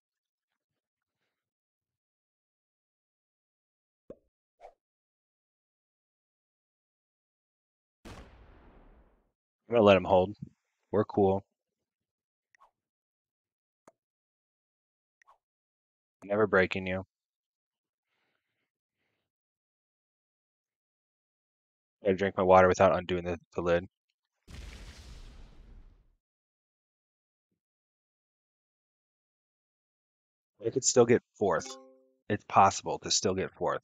I'm gonna let him hold. We're cool. Never breaking you. I drink my water without undoing the lid. I could still get fourth. It's possible to still get fourth.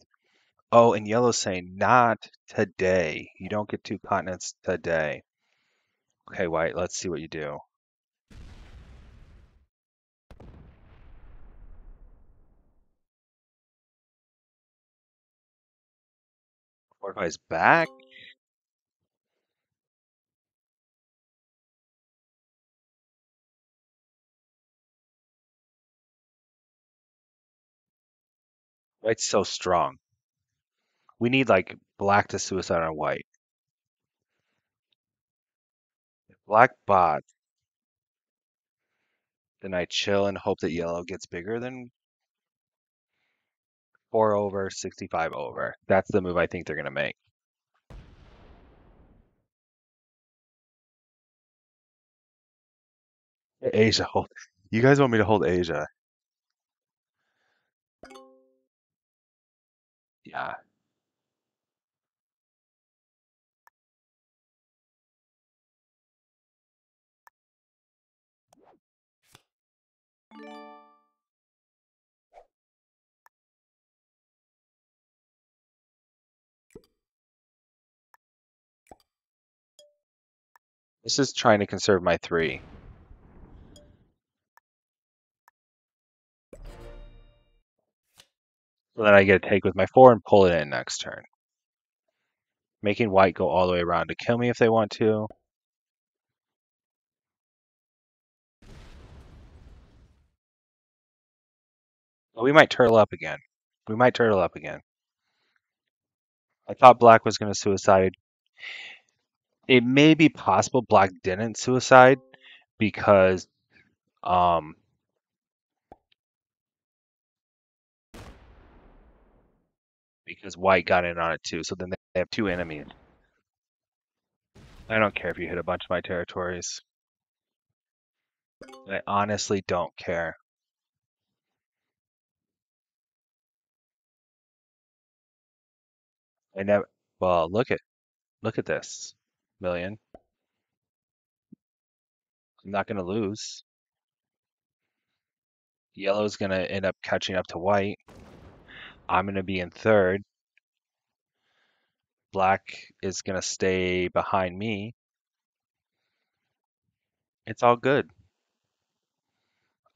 Oh, and yellow's saying, not today. You don't get two continents today. Okay, white, let's see what you do. Fortify's back. White's so strong. We need like black to suicide on white. If black bot, then I chill and hope that yellow gets bigger than 4 over, 65 over. That's the move I think they're going to make. Asia, hold. You guys want me to hold Asia? Yeah. This is trying to conserve my 3. So then I get a take with my 4 and pull it in next turn. Making white go all the way around to kill me if they want to. But we might turtle up again. We might turtle up again. I thought black was going to suicide. It may be possible black didn't suicide because white got in on it too, so then they have two enemies. I don't care if you hit a bunch of my territories. I honestly don't care. I never. Well, look at this million. I'm not gonna lose. Yellow's gonna end up catching up to white. I'm going to be in third. Black is going to stay behind me. It's all good.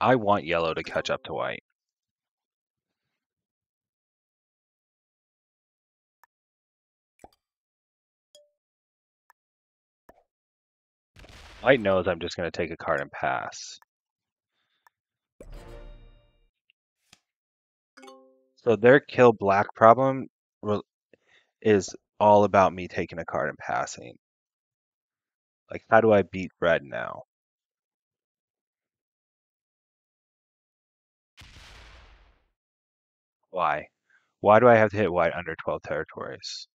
I want yellow to catch up to white. White knows I'm just going to take a card and pass. So their kill black problem is all about me taking a card and passing. Like, how do I beat red now? Why? Why do I have to hit white under 12 territories?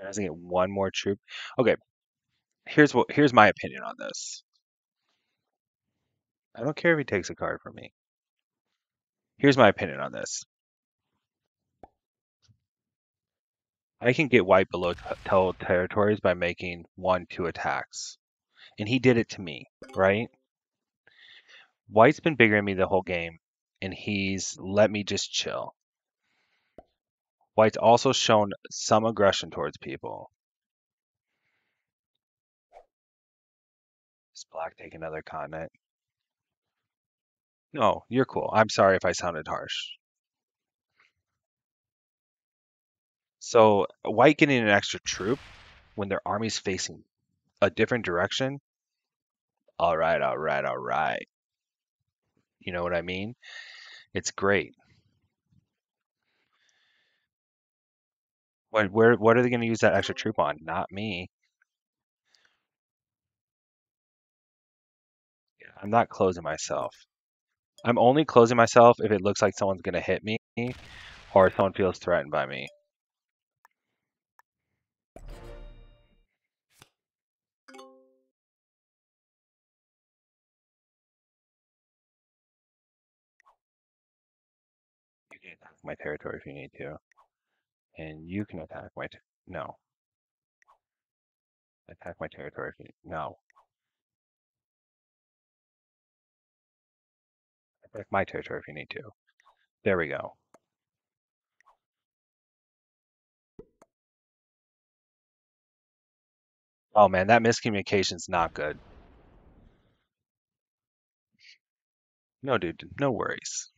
I doesn't get one more troop. Okay, here's my opinion on this. I don't care if he takes a card from me. Here's my opinion on this. I can get white below 12 territories by making 1-2 attacks, and he did it to me, right? White's been bigger than me the whole game, and he's let me just chill. White's also shown some aggression towards people. Does Black take another continent? No, you're cool. I'm sorry if I sounded harsh. So White getting an extra troop when their army's facing a different direction. All right, all right, all right. You know what I mean? It's great. What are they going to use that extra troop on? Not me. Yeah, I'm not closing myself. I'm only closing myself if it looks like someone's going to hit me or someone feels threatened by me. You can attack my territory if you need to. And you can attack my... No. Attack my territory if you need... No. Attack my territory if you need to. There we go. Oh man, that miscommunication's not good. No, dude. No worries.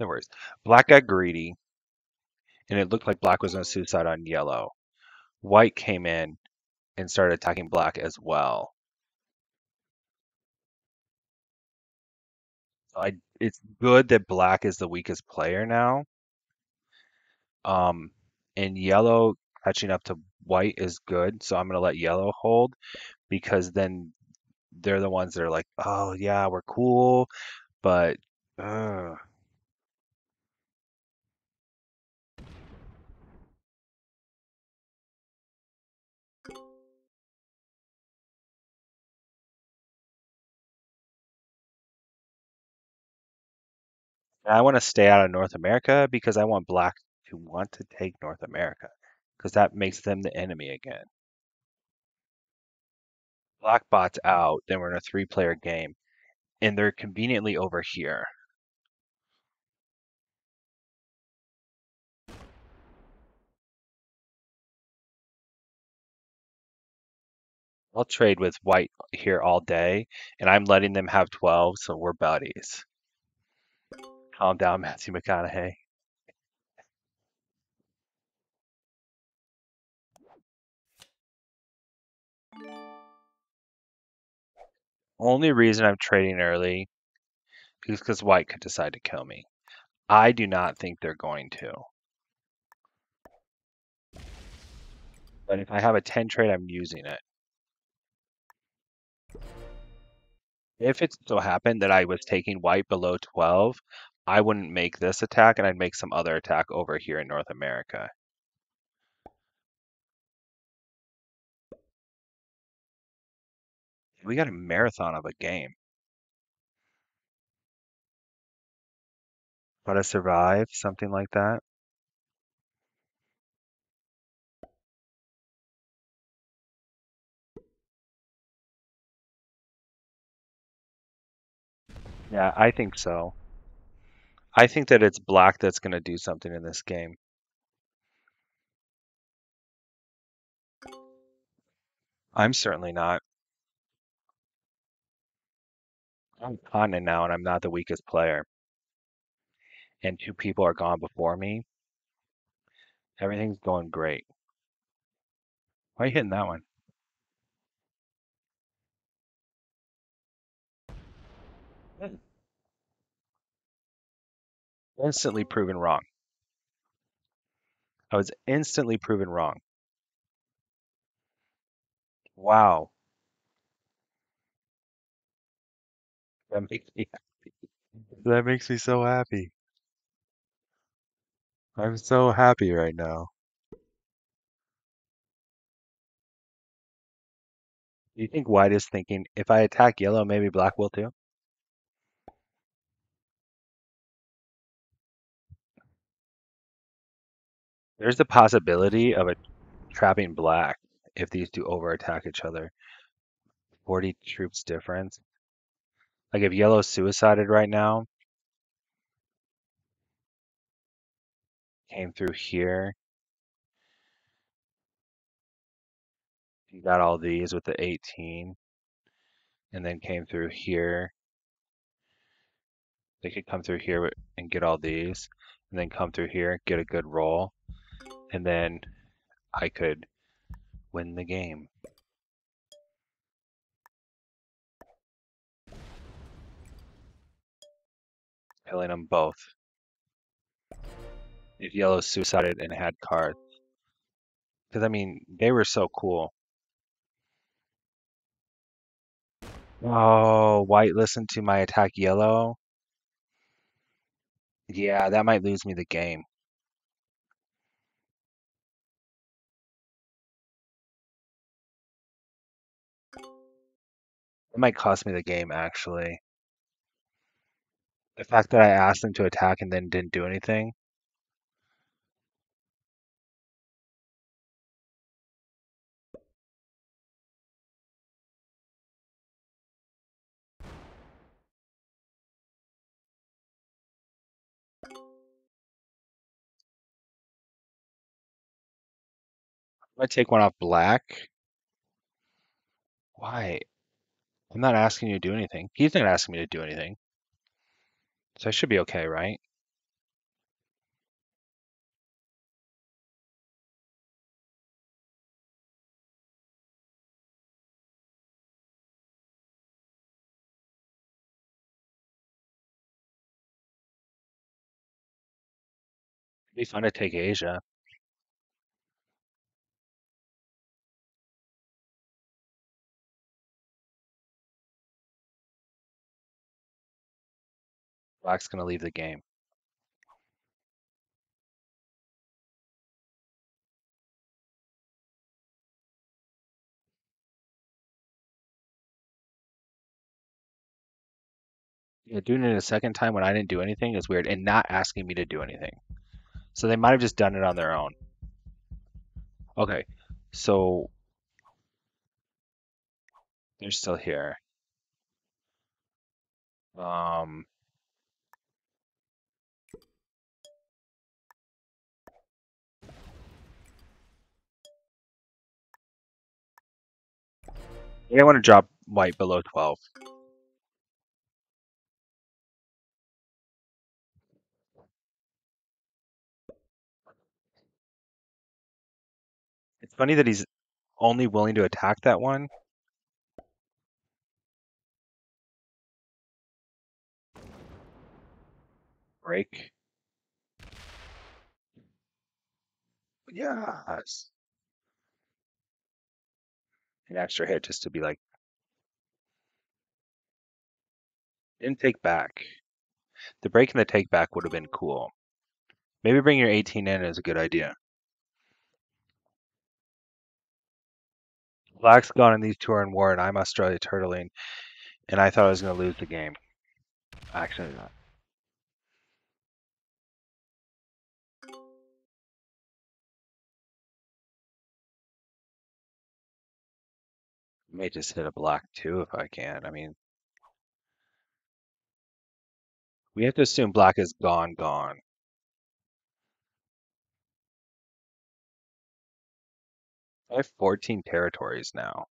No worries. Black got greedy. And it looked like Black was on suicide on yellow. White came in and started attacking Black as well. It's good that Black is the weakest player now. And yellow catching up to White is good. So I'm going to let yellow hold because then they're the ones that are like, oh, yeah, we're cool. But... I want to stay out of North America because I want Black to want to take North America because that makes them the enemy again. Black bot's out, then we're in a three-player game, and they're conveniently over here. I'll trade with White here all day, and I'm letting them have 12, so we're buddies. Calm down, Matthew McConaughey. Only reason I'm trading early is because White could decide to kill me. I do not think they're going to. But if I have a 10 trade, I'm using it. If it so happened that I was taking White below 12, I wouldn't make this attack, and I'd make some other attack over here in North America. We got a marathon of a game. How to survive, something like that. Yeah, I think so. I think that it's Black that's going to do something in this game. I'm certainly not. I'm continent now, and I'm not the weakest player. And two people are gone before me. Everything's going great. Why are you hitting that one? Instantly proven wrong. I was instantly proven wrong. Wow. That makes me happy. That makes me so happy. I'm so happy right now. Do you think White is thinking, if I attack yellow, maybe Black will too? There's the possibility of a trapping Black if these two over attack each other. 40 troops difference. Like if yellow suicided right now, came through here, you got all these with the 18, and then came through here. They could come through here and get all these, and then come through here, get a good roll, and then I could win the game. Killing them both. If yellow suicided and had cards. Because, I mean, they were so cool. Oh, white listened to my attack yellow. Yeah, that might lose me the game. It might cost me the game, actually. The fact that I asked them to attack and then didn't do anything. I'm going to take one off black. Why? I'm not asking you to do anything. He's not asking me to do anything. So I should be okay, right? It'd be fun to take Asia. Black's going to leave the game. Yeah, doing it a second time when I didn't do anything is weird, and not asking me to do anything. So they might have just done it on their own. Okay, so they're still here. I want to drop white below 12. It's funny that he's only willing to attack that one. Break. Yes. An extra hit just to be like, didn't take back. The break and the take back would have been cool. Maybe bring your 18 in is a good idea. Black's gone and these two are in war, and I'm Australia turtling, and I thought I was going to lose the game. Actually not. May just hit a black too if I can. I mean, we have to assume black is gone. I have 14 territories now,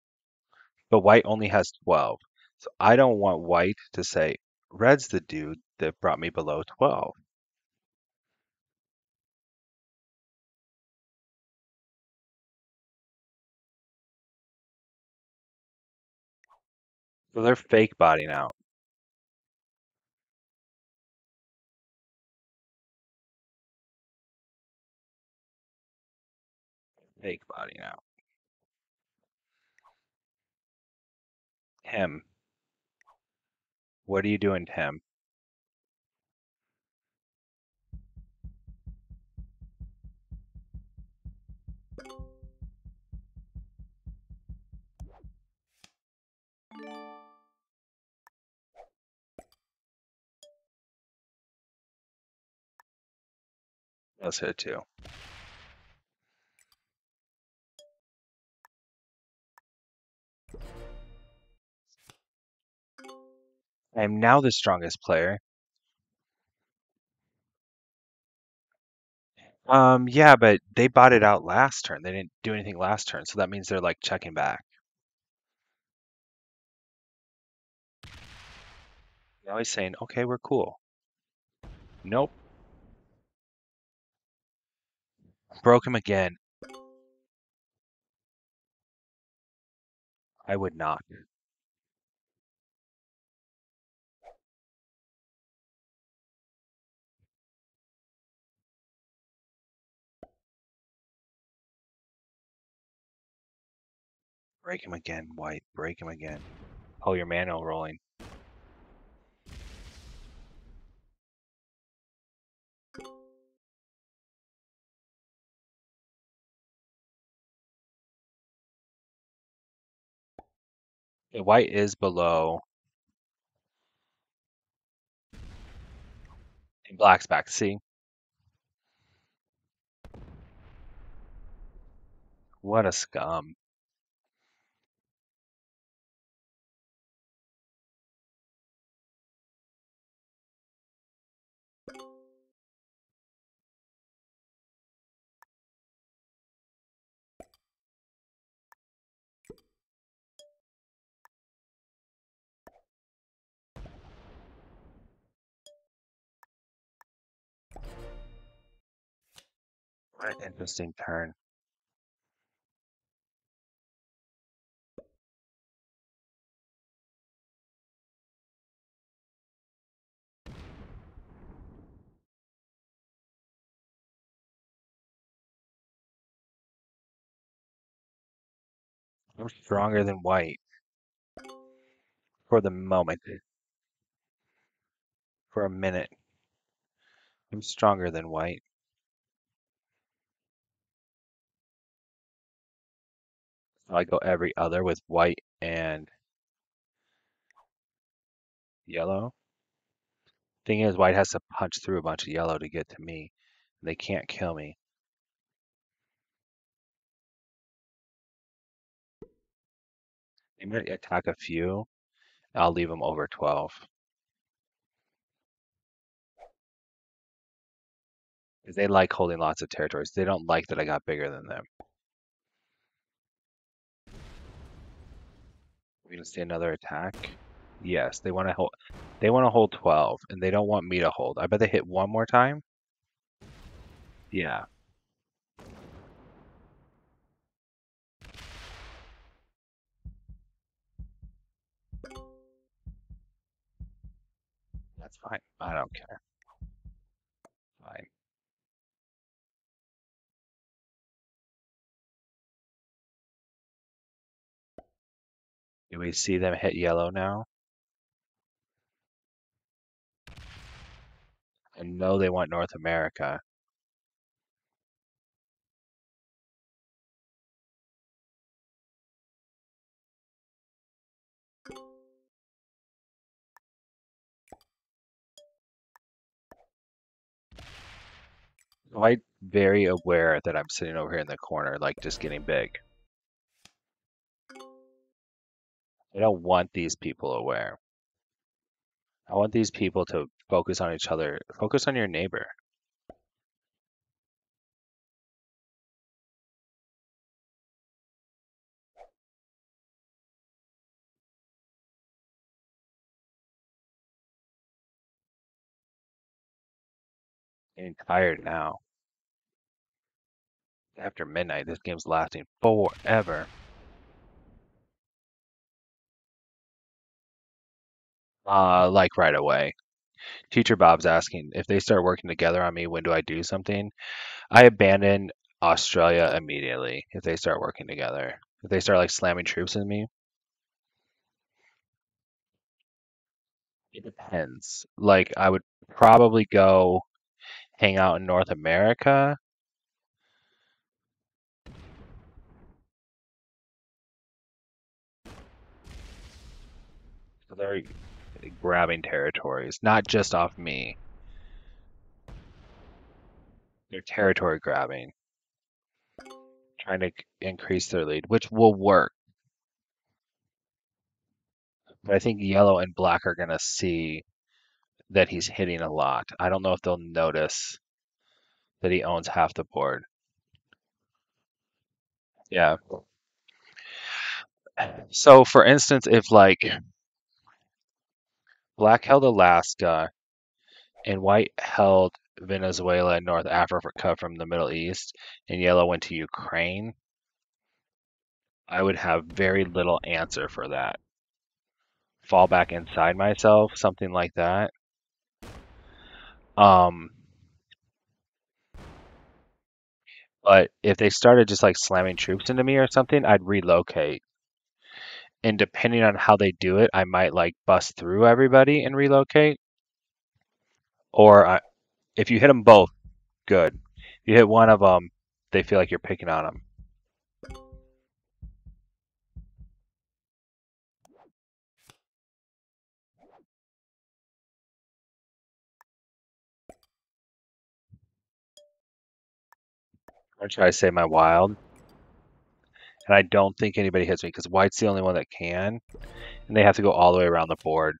but white only has 12. So I don't want white to say, red's the dude that brought me below 12. So they're fake bodying out. Fake bodying out. Tim. What are you doing, Tim? Let's hit two. I am now the strongest player. Yeah, but they bought it out last turn. They didn't do anything last turn, so that means they're like checking back. Now he's saying, okay, we're cool. Nope. Broke him again. I would not. Break him again, White. Break him again. Oh, your mano rolling. Okay, White is below. And Black's back. See? What a scum. An interesting turn. I'm stronger than White for the moment. For a minute. I'm stronger than White. I go every other with White and yellow. Thing is, White has to punch through a bunch of yellow to get to me. They can't kill me. They might attack a few. I'll leave them over 12. Because they like holding lots of territories. They don't like that I got bigger than them. We're gonna see another attack. Yes, they want to hold. They want to hold 12, and they don't want me to hold. I bet they hit one more time. Yeah. That's fine. I don't care. Fine. Do we see them hit yellow now? I know they want North America. White very aware that I'm sitting over here in the corner, like just getting big. I don't want these people aware. I want these people to focus on each other. Focus on your neighbor. I'm getting tired now. After midnight, this game's lasting forever. Like right away. Teacher Bob's asking, if they start working together on me, when do I do something? I abandon Australia immediately if they start working together. If they start like slamming troops in me. It depends. Like I would probably go hang out in North America. So there you go. Grabbing territories, not just off me. They're territory grabbing, trying to increase their lead, which will work. But I think yellow and black are going to see that he's hitting a lot. I don't know if they'll notice that he owns half the board. Yeah. So, for instance, if, like, black held Alaska and white held Venezuela and North Africa from the Middle East and yellow went to Ukraine, I would have very little answer for that. Fall back inside myself, something like that. But if they started just like slamming troops into me or something, I'd relocate. And depending on how they do it, I might like bust through everybody and relocate. Or if you hit them both, good. If you hit one of them, they feel like you're picking on them. I try to save my wild. And I don't think anybody hits me because white's the only one that can. And they have to go all the way around the board.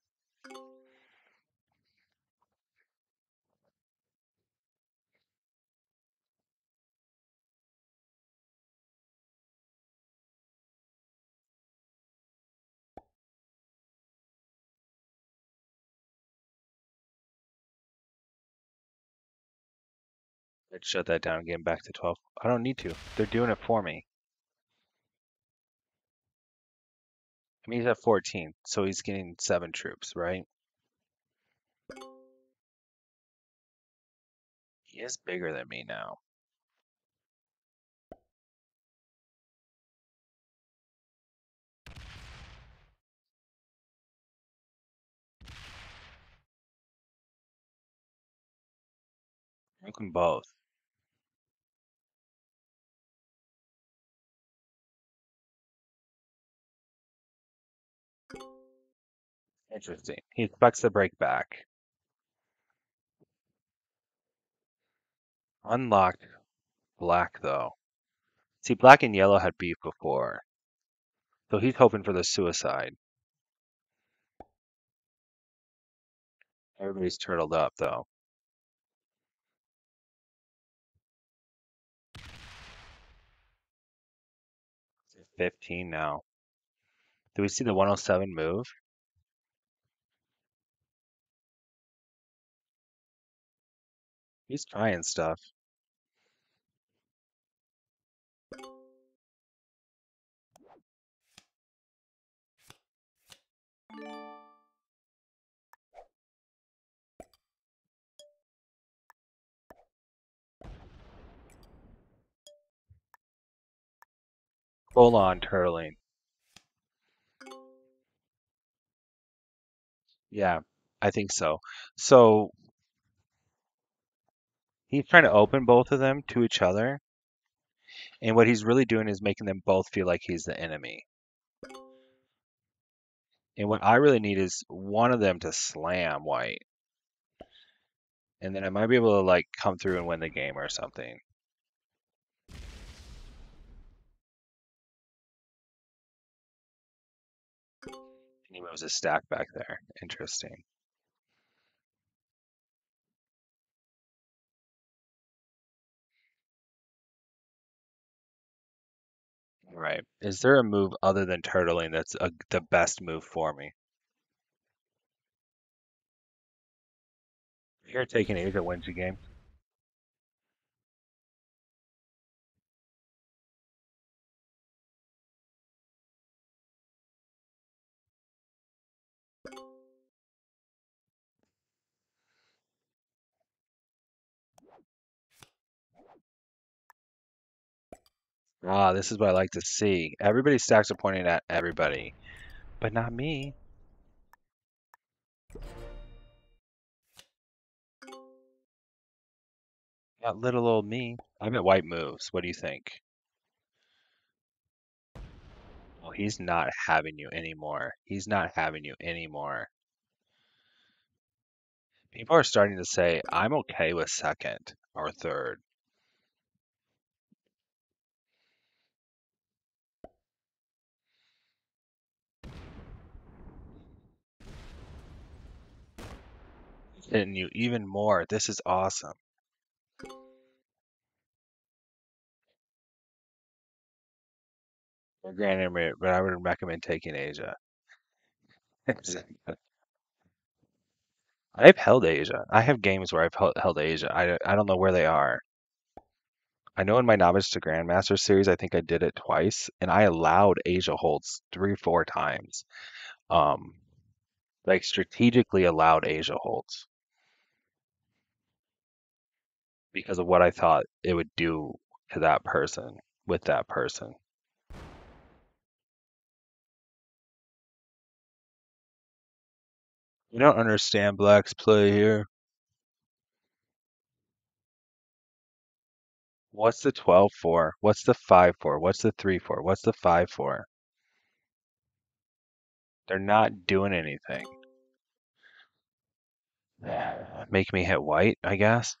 I'd shut that down and get him back to 12. I don't need to. They're doing it for me. I mean, he's at 14, so he's getting 7 troops, right? He is bigger than me now. I can both. Interesting. He expects the break back. Unlocked black, though. See, black and yellow had beef before. So he's hoping for the suicide. Everybody's turtled up, though. It's 15 now. Do we see the 107 move? He's trying stuff. Full on turtling. Yeah, I think so. So he's trying to open both of them to each other. And what he's really doing is making them both feel like he's the enemy. And what I really need is one of them to slam white. And then I might be able to like come through and win the game or something. And he moves his stack back there. Interesting. Right. Is there a move other than turtling that's the best move for me? You're taking 8 that wins the game. Ah, this is what I like to see. Everybody's stacks are pointing at everybody, but not me. Not little old me. I'm at white moves. What do you think? Well, he's not having you anymore. He's not having you anymore. People are starting to say, I'm okay with 2nd or 3rd. in you even more. This is awesome. Granted, but I would recommend taking Asia. I've held Asia. I have games where I've held Asia. I don't know where they are. I know in my Novice to Grandmaster series, I think I did it twice, and I allowed Asia holds 3-4 times. Like strategically allowed Asia holds because of what I thought it would do to that person with that person. You don't understand Black's play here. What's the 12 for? What's the 5 for? What's the 3 for? What's the 5 for? They're not doing anything. Make me hit white, I guess.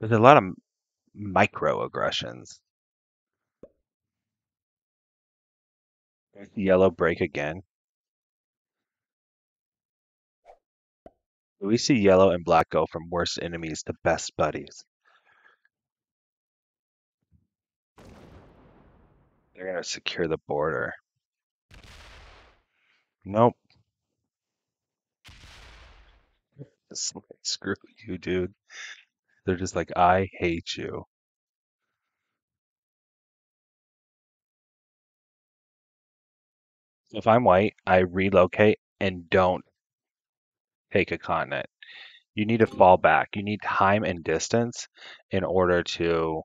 There's a lot of microaggressions. There's the yellow break again. We see yellow and black go from worst enemies to best buddies. They're going to secure the border. Nope. It's like, screw you, dude. They're just like, I hate you. If I'm white, I relocate and don't take a continent. You need to fall back. You need time and distance in order to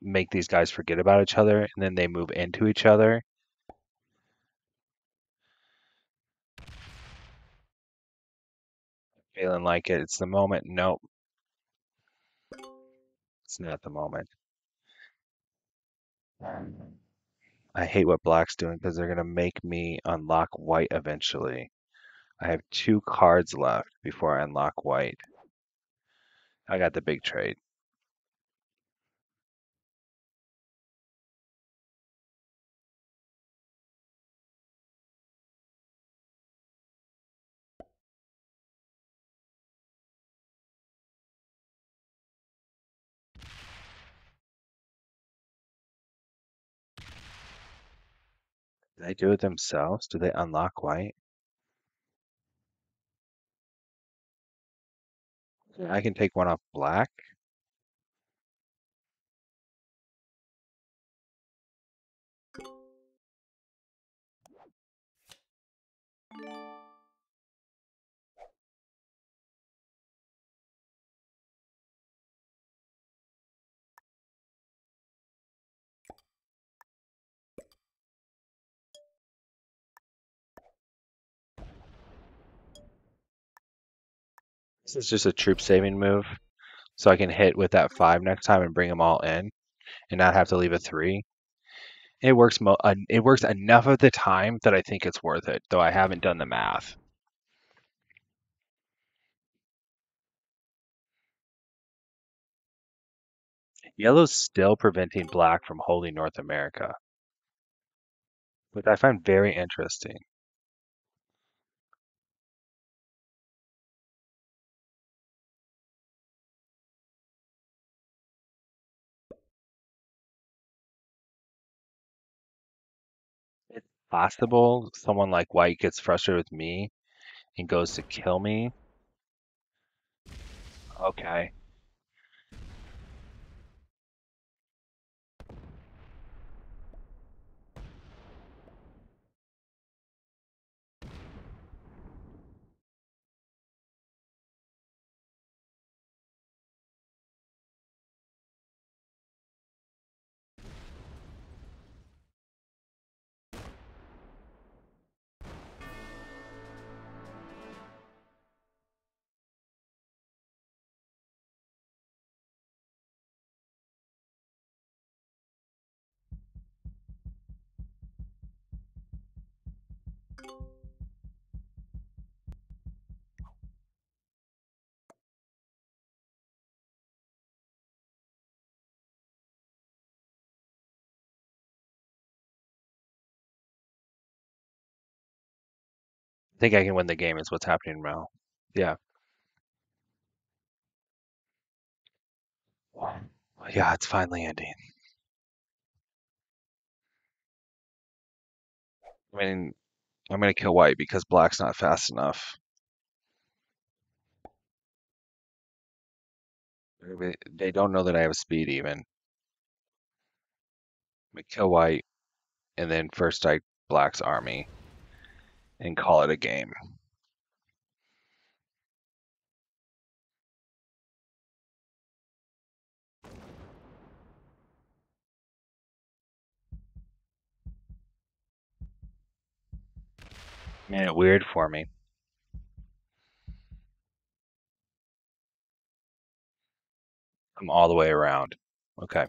make these guys forget about each other, and then they move into each other. Feeling like it. It's the moment. Nope. It's not the moment. I hate what black's doing because they're going to make me unlock white eventually. I have 2 cards left before I unlock white. I got the big trade. Do they do it themselves? Do they unlock white? Yeah. I can take one off black. This is just a troop saving move, so I can hit with that 5 next time and bring them all in, and not have to leave a 3. It works. It works enough of the time that I think it's worth it, though I haven't done the math. Yellow's still preventing black from holding North America, which I find very interesting. Possible someone like white gets frustrated with me and goes to kill me. Okay. think I can win the game is what's happening now. Yeah. Yeah, it's finally ending. I mean, I'm going to kill white because black's not fast enough. They don't know that I have speed even. I'm going to kill white and then first strike black's army and call it a game. Made it weird for me. I'm all the way around. Okay.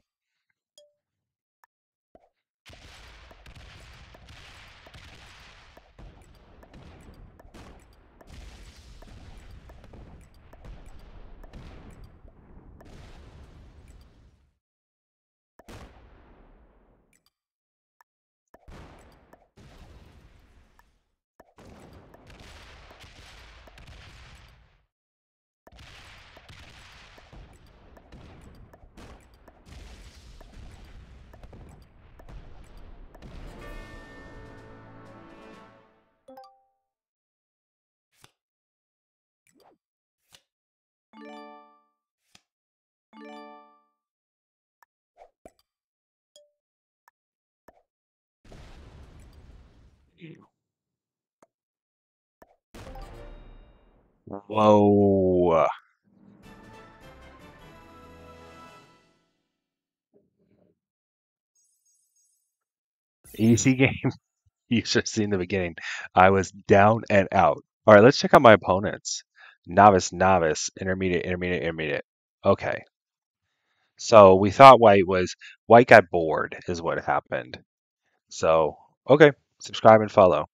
Whoa. Easy game. You should have seen the beginning. I was down and out. All right, let's check out my opponents. Novice, novice, intermediate, intermediate, intermediate. Okay. So we thought white got bored is what happened. So, okay. Subscribe and follow.